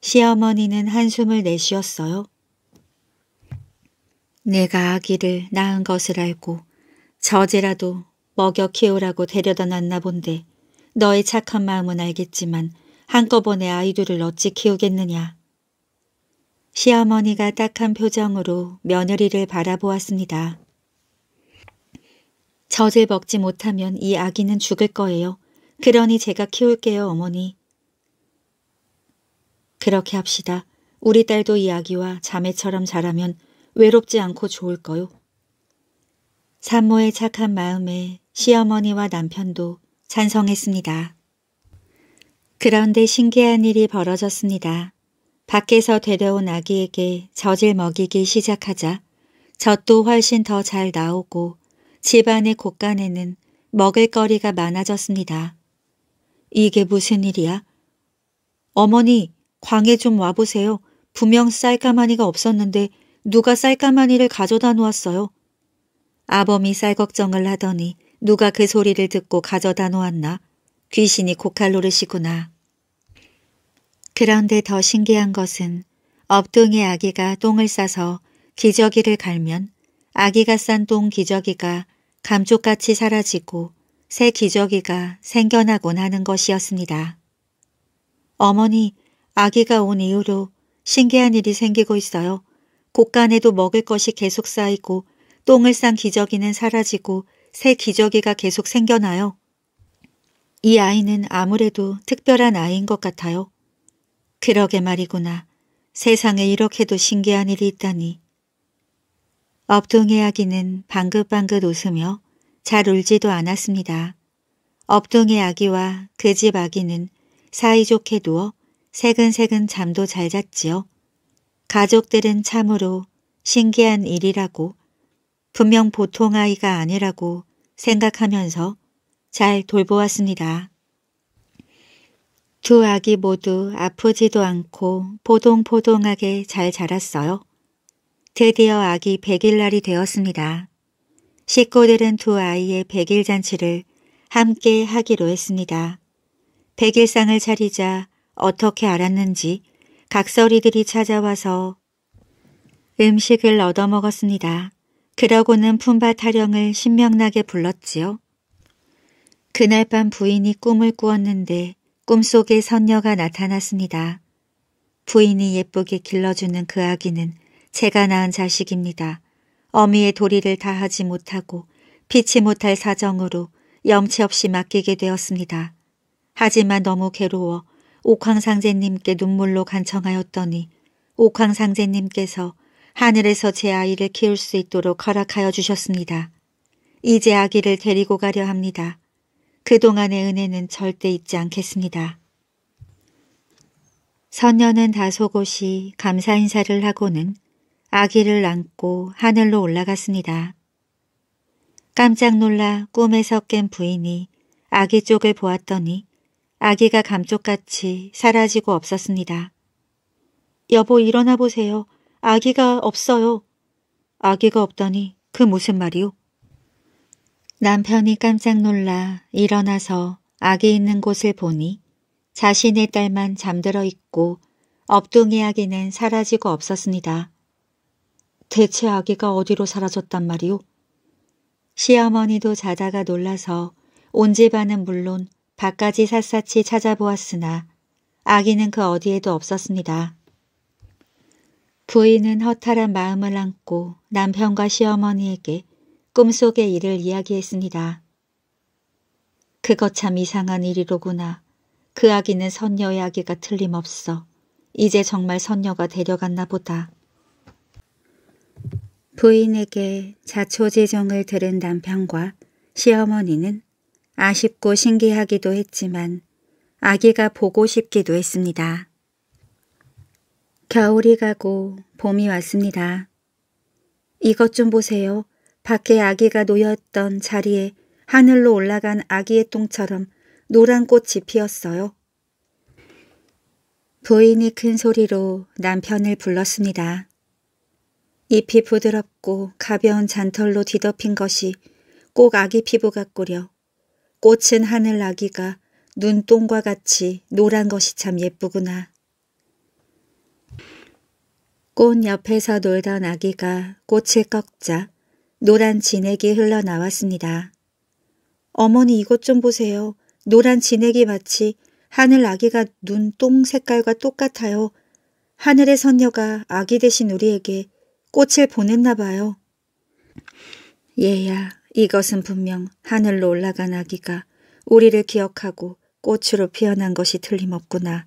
시어머니는 한숨을 내쉬었어요. 내가 아기를 낳은 것을 알고 저제라도 먹여 키우라고 데려다 놨나 본데 너의 착한 마음은 알겠지만 한꺼번에 아이들을 어찌 키우겠느냐. 시어머니가 딱한 표정으로 며느리를 바라보았습니다. 젖을 먹지 못하면 이 아기는 죽을 거예요. 그러니 제가 키울게요, 어머니. 그렇게 합시다. 우리 딸도 이 아기와 자매처럼 자라면 외롭지 않고 좋을 거요. 산모의 착한 마음에 시어머니와 남편도 찬성했습니다. 그런데 신기한 일이 벌어졌습니다. 밖에서 데려온 아기에게 젖을 먹이기 시작하자 젖도 훨씬 더 잘 나오고 집안의 곳간에는 먹을 거리가 많아졌습니다. 이게 무슨 일이야? 어머니, 광에 좀 와보세요. 분명 쌀가마니가 없었는데 누가 쌀가마니를 가져다 놓았어요. 아범이 쌀 걱정을 하더니 누가 그 소리를 듣고 가져다 놓았나. 귀신이 고칼로르시구나. 그런데 더 신기한 것은 엎둥이 아기가 똥을 싸서 기저귀를 갈면 아기가 싼 똥 기저귀가 감쪽같이 사라지고 새 기저귀가 생겨나곤 하는 것이었습니다. 어머니, 아기가 온 이후로 신기한 일이 생기고 있어요. 곳간에도 먹을 것이 계속 쌓이고 똥을 싼 기저귀는 사라지고 새 기저귀가 계속 생겨나요. 이 아이는 아무래도 특별한 아이인 것 같아요. 그러게 말이구나. 세상에 이렇게도 신기한 일이 있다니. 엎둥이 아기는 방긋방긋 웃으며 잘 울지도 않았습니다. 엎둥이 아기와 그 집 아기는 사이좋게 누워 새근새근 잠도 잘 잤지요. 가족들은 참으로 신기한 일이라고, 분명 보통 아이가 아니라고 생각하면서 잘 돌보았습니다. 두 아기 모두 아프지도 않고 포동포동하게 잘 자랐어요. 드디어 아기 백 일 날이 되었습니다. 식구들은 두 아이의 백 일 잔치를 함께 하기로 했습니다. 백 일상을 차리자 어떻게 알았는지 각설이들이 찾아와서 음식을 얻어먹었습니다. 그러고는 품바 타령을 신명나게 불렀지요. 그날 밤 부인이 꿈을 꾸었는데 꿈속에 선녀가 나타났습니다. 부인이 예쁘게 길러주는 그 아기는 제가 낳은 자식입니다. 어미의 도리를 다하지 못하고 피치 못할 사정으로 염치없이 맡기게 되었습니다. 하지만 너무 괴로워 옥황상제님께 눈물로 간청하였더니 옥황상제님께서 하늘에서 제 아이를 키울 수 있도록 허락하여 주셨습니다. 이제 아기를 데리고 가려 합니다. 그동안의 은혜는 절대 잊지 않겠습니다. 선녀는 다소곳이 감사 인사를 하고는 아기를 안고 하늘로 올라갔습니다. 깜짝 놀라 꿈에서 깬 부인이 아기 쪽을 보았더니 아기가 감쪽같이 사라지고 없었습니다. 여보 일어나 보세요. 아기가 없어요. 아기가 없다니 그 무슨 말이오? 남편이 깜짝 놀라 일어나서 아기 있는 곳을 보니 자신의 딸만 잠들어 있고 엎둥이 아기는 사라지고 없었습니다. 대체 아기가 어디로 사라졌단 말이오? 시어머니도 자다가 놀라서 온 집안은 물론 밖까지 샅샅이 찾아보았으나 아기는 그 어디에도 없었습니다. 부인은 허탈한 마음을 안고 남편과 시어머니에게 꿈속의 일을 이야기했습니다. 그거 참 이상한 일이로구나. 그 아기는 선녀의 아기가 틀림없어. 이제 정말 선녀가 데려갔나 보다. 부인에게 자초지종을 들은 남편과 시어머니는 아쉽고 신기하기도 했지만 아기가 보고 싶기도 했습니다. 겨울이 가고 봄이 왔습니다. 이것 좀 보세요. 밖에 아기가 놓여있던 자리에 하늘로 올라간 아기의 똥처럼 노란 꽃이 피었어요. 부인이 큰 소리로 남편을 불렀습니다. 잎이 부드럽고 가벼운 잔털로 뒤덮인 것이 꼭 아기 피부 같구려. 꽃은 하늘 아기가 눈동과 같이 노란 것이 참 예쁘구나. 꽃 옆에서 놀던 아기가 꽃을 꺾자 노란 진액이 흘러나왔습니다. 어머니 이것 좀 보세요. 노란 진액이 마치 하늘 아기가 눈동 색깔과 똑같아요. 하늘의 선녀가 아기 대신 우리에게 꽃을 보냈나 봐요. 얘야, 이것은 분명 하늘로 올라간 아기가 우리를 기억하고 꽃으로 피어난 것이 틀림없구나.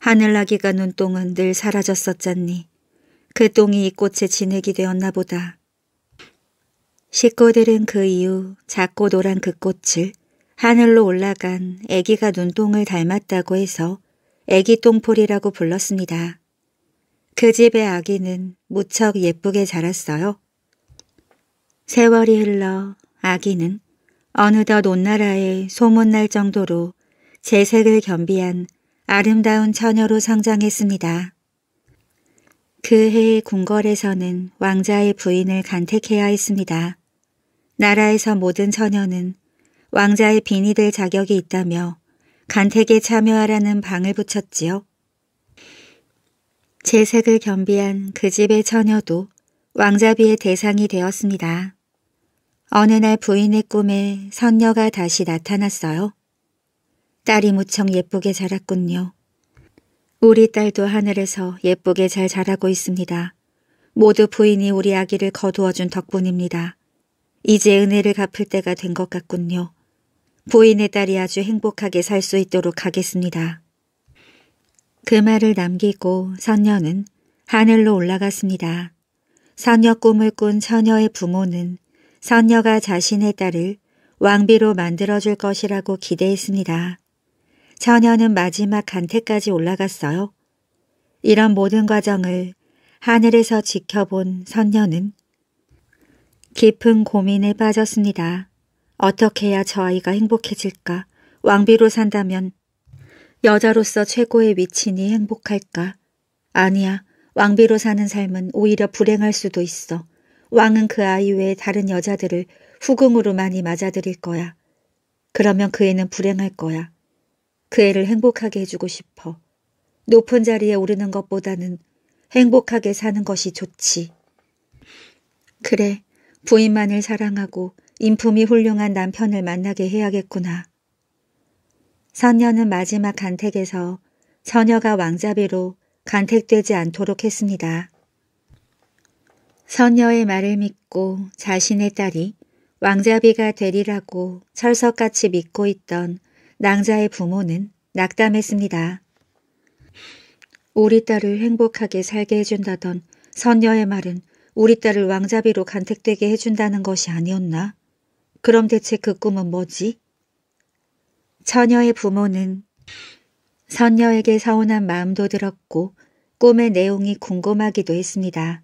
하늘 아기가 눈동은 늘 사라졌었잖니. 그 똥이 이 꽃의 진액이 되었나 보다. 식구들은 그 이후 작고 노란 그 꽃을 하늘로 올라간 아기가 눈동을 닮았다고 해서 아기 똥풀이라고 불렀습니다. 그 집의 아기는 무척 예쁘게 자랐어요. 세월이 흘러 아기는 어느덧 온 나라에 소문날 정도로 재색을 겸비한 아름다운 처녀로 성장했습니다. 그해 궁궐에서는 왕자의 부인을 간택해야 했습니다. 나라에서 모든 처녀는 왕자의 빈이 될 자격이 있다며 간택에 참여하라는 방을 붙였지요. 재색을 겸비한 그 집의 처녀도 왕자비의 대상이 되었습니다. 어느 날 부인의 꿈에 선녀가 다시 나타났어요. 딸이 무척 예쁘게 자랐군요. 우리 딸도 하늘에서 예쁘게 잘 자라고 있습니다. 모두 부인이 우리 아기를 거두어준 덕분입니다. 이제 은혜를 갚을 때가 된 것 같군요. 부인의 딸이 아주 행복하게 살 수 있도록 하겠습니다. 그 말을 남기고 선녀는 하늘로 올라갔습니다. 선녀 꿈을 꾼 처녀의 부모는 선녀가 자신의 딸을 왕비로 만들어줄 것이라고 기대했습니다. 처녀는 마지막 간택까지 올라갔어요. 이런 모든 과정을 하늘에서 지켜본 선녀는 깊은 고민에 빠졌습니다. 어떻게 해야 저 아이가 행복해질까? 왕비로 산다면 여자로서 최고의 위치니 행복할까? 아니야. 왕비로 사는 삶은 오히려 불행할 수도 있어. 왕은 그 아이 외에 다른 여자들을 후궁으로 많이 맞아들일 거야. 그러면 그 애는 불행할 거야. 그 애를 행복하게 해주고 싶어. 높은 자리에 오르는 것보다는 행복하게 사는 것이 좋지. 그래, 부인만을 사랑하고 인품이 훌륭한 남편을 만나게 해야겠구나. 선녀는 마지막 간택에서 처녀가 왕자비로 간택되지 않도록 했습니다. 선녀의 말을 믿고 자신의 딸이 왕자비가 되리라고 철석같이 믿고 있던 낭자의 부모는 낙담했습니다. 우리 딸을 행복하게 살게 해준다던 선녀의 말은 우리 딸을 왕자비로 간택되게 해준다는 것이 아니었나? 그럼 대체 그 꿈은 뭐지? 처녀의 부모는 선녀에게 서운한 마음도 들었고 꿈의 내용이 궁금하기도 했습니다.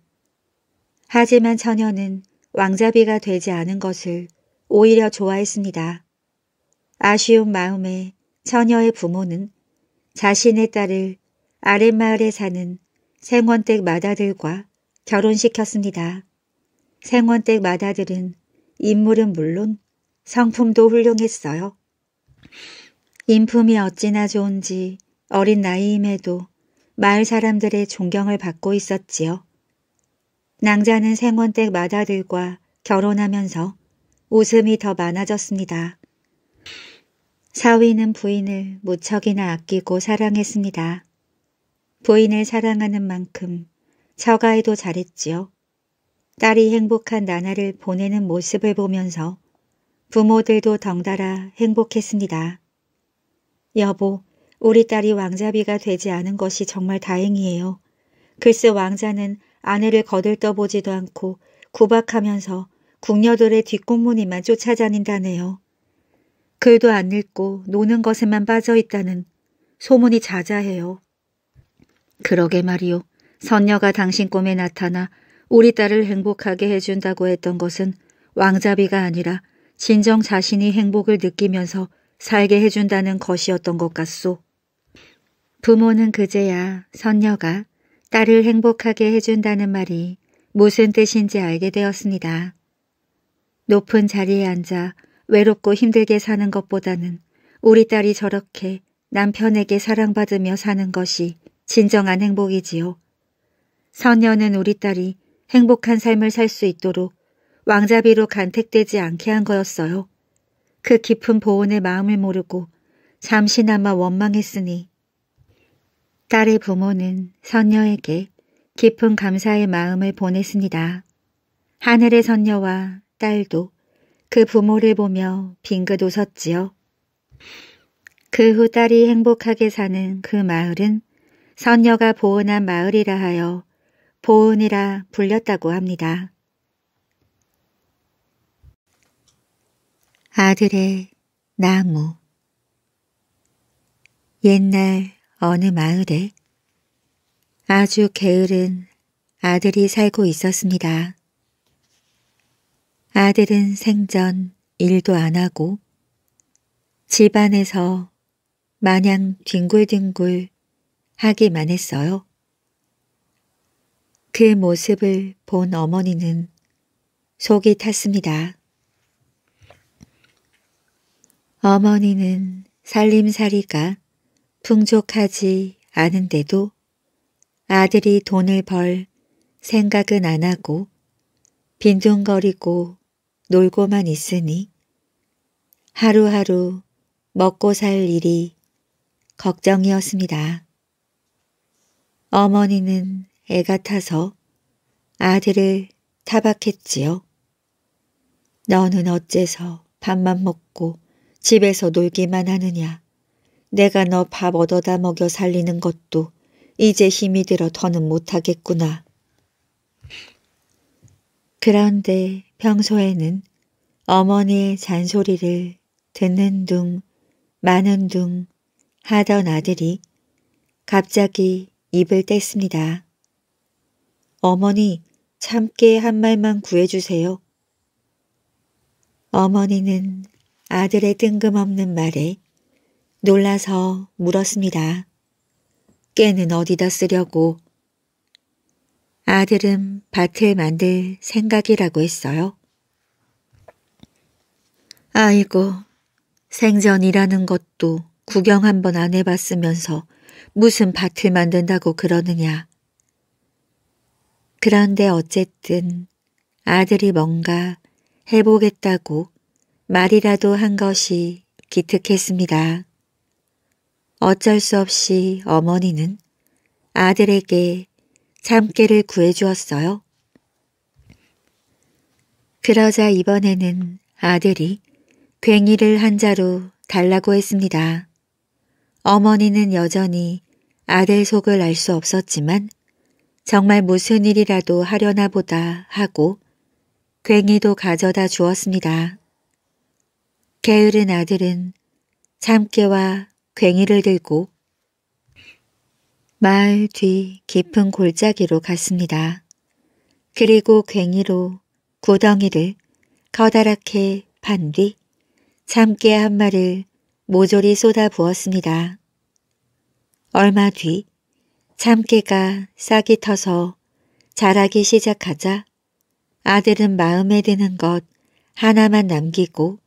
하지만 처녀는 왕자비가 되지 않은 것을 오히려 좋아했습니다. 아쉬운 마음에 처녀의 부모는 자신의 딸을 아랫마을에 사는 생원댁 맏아들과 결혼시켰습니다. 생원댁 맏아들은 인물은 물론 성품도 훌륭했어요. 인품이 어찌나 좋은지 어린 나이임에도 마을 사람들의 존경을 받고 있었지요. 낭자는 생원댁 맏아들과 결혼하면서 웃음이 더 많아졌습니다. 사위는 부인을 무척이나 아끼고 사랑했습니다. 부인을 사랑하는 만큼 처가에도 잘했지요. 딸이 행복한 나날을 보내는 모습을 보면서 부모들도 덩달아 행복했습니다. 여보, 우리 딸이 왕자비가 되지 않은 것이 정말 다행이에요. 글쎄 왕자는 아내를 거들떠보지도 않고 구박하면서 궁녀들의 뒷공무니만 쫓아다닌다네요. 글도 안 읽고 노는 것에만 빠져있다는 소문이 자자해요. 그러게 말이요. 선녀가 당신 꿈에 나타나 우리 딸을 행복하게 해준다고 했던 것은 왕자비가 아니라 진정 자신이 행복을 느끼면서 살게 해준다는 것이었던 것 같소. 부모는 그제야 선녀가 딸을 행복하게 해준다는 말이 무슨 뜻인지 알게 되었습니다. 높은 자리에 앉아 외롭고 힘들게 사는 것보다는 우리 딸이 저렇게 남편에게 사랑받으며 사는 것이 진정한 행복이지요. 선녀는 우리 딸이 행복한 삶을 살 수 있도록 왕자비로 간택되지 않게 한 거였어요. 그 깊은 보온의 마음을 모르고 잠시나마 원망했으니 딸의 부모는 선녀에게 깊은 감사의 마음을 보냈습니다. 하늘의 선녀와 딸도 그 부모를 보며 빙긋 웃었지요. 그 후 딸이 행복하게 사는 그 마을은 선녀가 보은한 마을이라 하여 보은이라 불렸다고 합니다. 아들의 나무. 옛날 어느 마을에 아주 게으른 아들이 살고 있었습니다. 아들은 생전 일도 안 하고 집안에서 마냥 뒹굴뒹굴 하기만 했어요. 그 모습을 본 어머니는 속이 탔습니다. 어머니는 살림살이가 풍족하지 않은데도 아들이 돈을 벌 생각은 안 하고 빈둥거리고 놀고만 있으니 하루하루 먹고 살 일이 걱정이었습니다. 어머니는 애가 타서 아들을 타박했지요. 너는 어째서 밥만 먹고 집에서 놀기만 하느냐. 내가 너 밥 얻어다 먹여 살리는 것도 이제 힘이 들어 더는 못하겠구나. 그런데 평소에는 어머니의 잔소리를 듣는 둥 마는 둥 하던 아들이 갑자기 입을 뗐습니다. 어머니, 참깨 한 말만 구해주세요. 어머니는 아들의 뜬금없는 말에 놀라서 물었습니다. 깨는 어디다 쓰려고? 아들은 밭을 만들 생각이라고 했어요. 아이고, 생전이라는 것도 구경 한번 안 해봤으면서 무슨 밭을 만든다고 그러느냐. 그런데 어쨌든 아들이 뭔가 해보겠다고 말이라도 한 것이 기특했습니다. 어쩔 수 없이 어머니는 아들에게 참깨를 구해주었어요. 그러자 이번에는 아들이 괭이를 한 자루 달라고 했습니다. 어머니는 여전히 아들 속을 알 수 없었지만 정말 무슨 일이라도 하려나 보다 하고 괭이도 가져다 주었습니다. 게으른 아들은 참깨와 괭이를 들고 마을 뒤 깊은 골짜기로 갔습니다. 그리고 괭이로 구덩이를 커다랗게 판 뒤 참깨 한 마리를 모조리 쏟아 부었습니다. 얼마 뒤 참깨가 싹이 터서 자라기 시작하자 아들은 마음에 드는 것 하나만 남기고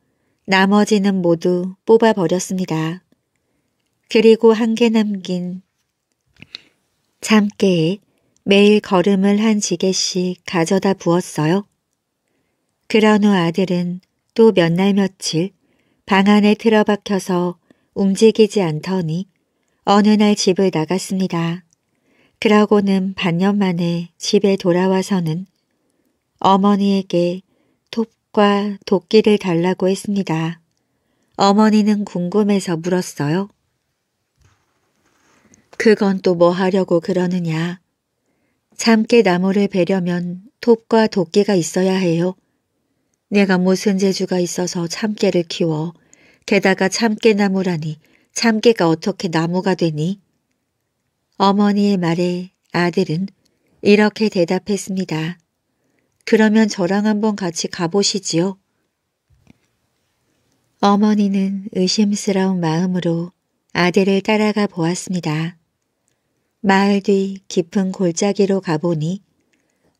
나머지는 모두 뽑아버렸습니다. 그리고 한 개 남긴 참깨에 매일 거름을 한 지게씩 가져다 부었어요. 그런 후 아들은 또 몇 날 며칠 방 안에 틀어박혀서 움직이지 않더니 어느 날 집을 나갔습니다. 그러고는 반년 만에 집에 돌아와서는 어머니에게 톱과 도끼를 달라고 했습니다. 어머니는 궁금해서 물었어요. 그건 또 뭐 하려고 그러느냐. 참깨 나무를 베려면 톱과 도끼가 있어야 해요. 내가 무슨 재주가 있어서 참깨를 키워. 게다가 참깨나무라니 참깨가 어떻게 나무가 되니? 어머니의 말에 아들은 이렇게 대답했습니다. 그러면 저랑 한번 같이 가보시지요. 어머니는 의심스러운 마음으로 아들을 따라가 보았습니다. 마을 뒤 깊은 골짜기로 가보니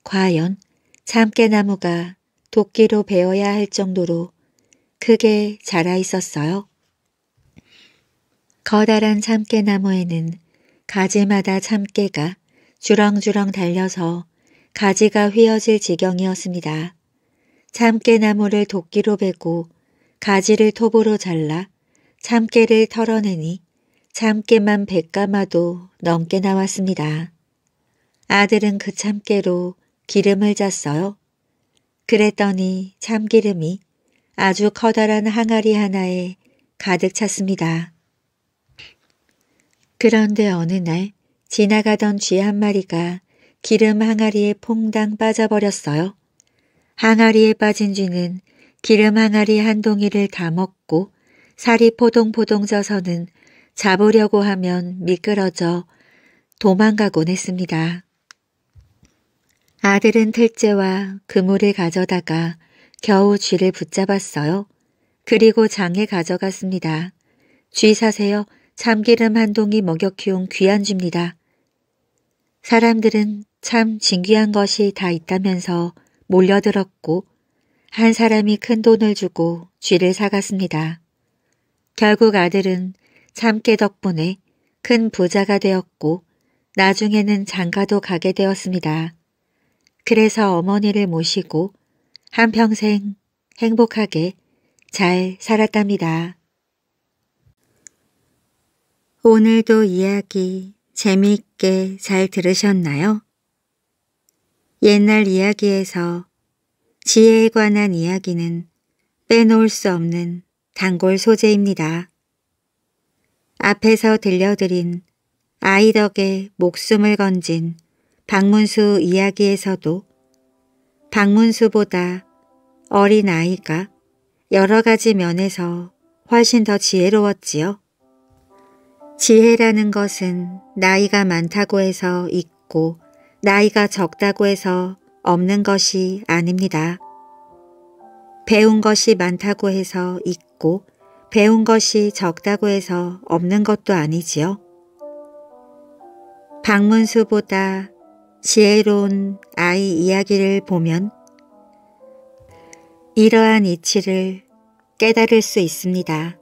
과연 참깨나무가 도끼로 베어야 할 정도로 크게 자라 있었어요. 커다란 참깨나무에는 가지마다 참깨가 주렁주렁 달려서 가지가 휘어질 지경이었습니다. 참깨나무를 도끼로 베고 가지를 톱으로 잘라 참깨를 털어내니 참깨만 백가마도 넘게 나왔습니다. 아들은 그 참깨로 기름을 짰어요. 그랬더니 참기름이 아주 커다란 항아리 하나에 가득 찼습니다. 그런데 어느 날 지나가던 쥐 한 마리가 기름 항아리에 퐁당 빠져버렸어요. 항아리에 빠진 쥐는 기름 항아리 한 동이를 다 먹고 살이 포동포동 져서는 잡으려고 하면 미끄러져 도망가곤 했습니다. 아들은 틀째와 그물을 가져다가 겨우 쥐를 붙잡았어요. 그리고 장에 가져갔습니다. 쥐 사세요. 참기름 한 동이 먹여 키운 귀한 쥐입니다. 사람들은 참 진귀한 것이 다 있다면서 몰려들었고 한 사람이 큰 돈을 주고 쥐를 사갔습니다. 결국 아들은 참깨 덕분에 큰 부자가 되었고 나중에는 장가도 가게 되었습니다. 그래서 어머니를 모시고 한평생 행복하게 잘 살았답니다. 오늘도 이야기 재미있게 잘 들으셨나요? 옛날 이야기에서 지혜에 관한 이야기는 빼놓을 수 없는 단골 소재입니다. 앞에서 들려드린 아이 덕에 목숨을 건진 박문수 이야기에서도 박문수보다 어린 아이가 여러 가지 면에서 훨씬 더 지혜로웠지요. 지혜라는 것은 나이가 많다고 해서 있고 나이가 적다고 해서 없는 것이 아닙니다. 배운 것이 많다고 해서 있고 배운 것이 적다고 해서 없는 것도 아니지요. 박문수보다 지혜로운 아이 이야기를 보면 이러한 이치를 깨달을 수 있습니다.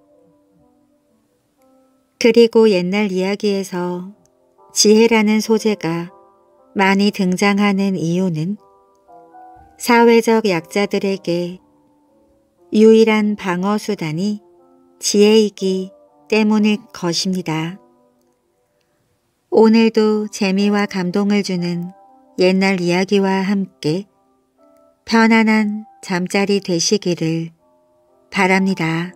그리고 옛날 이야기에서 지혜라는 소재가 많이 등장하는 이유는 사회적 약자들에게 유일한 방어수단이 지혜이기 때문일 것입니다. 오늘도 재미와 감동을 주는 옛날 이야기와 함께 편안한 잠자리 되시기를 바랍니다.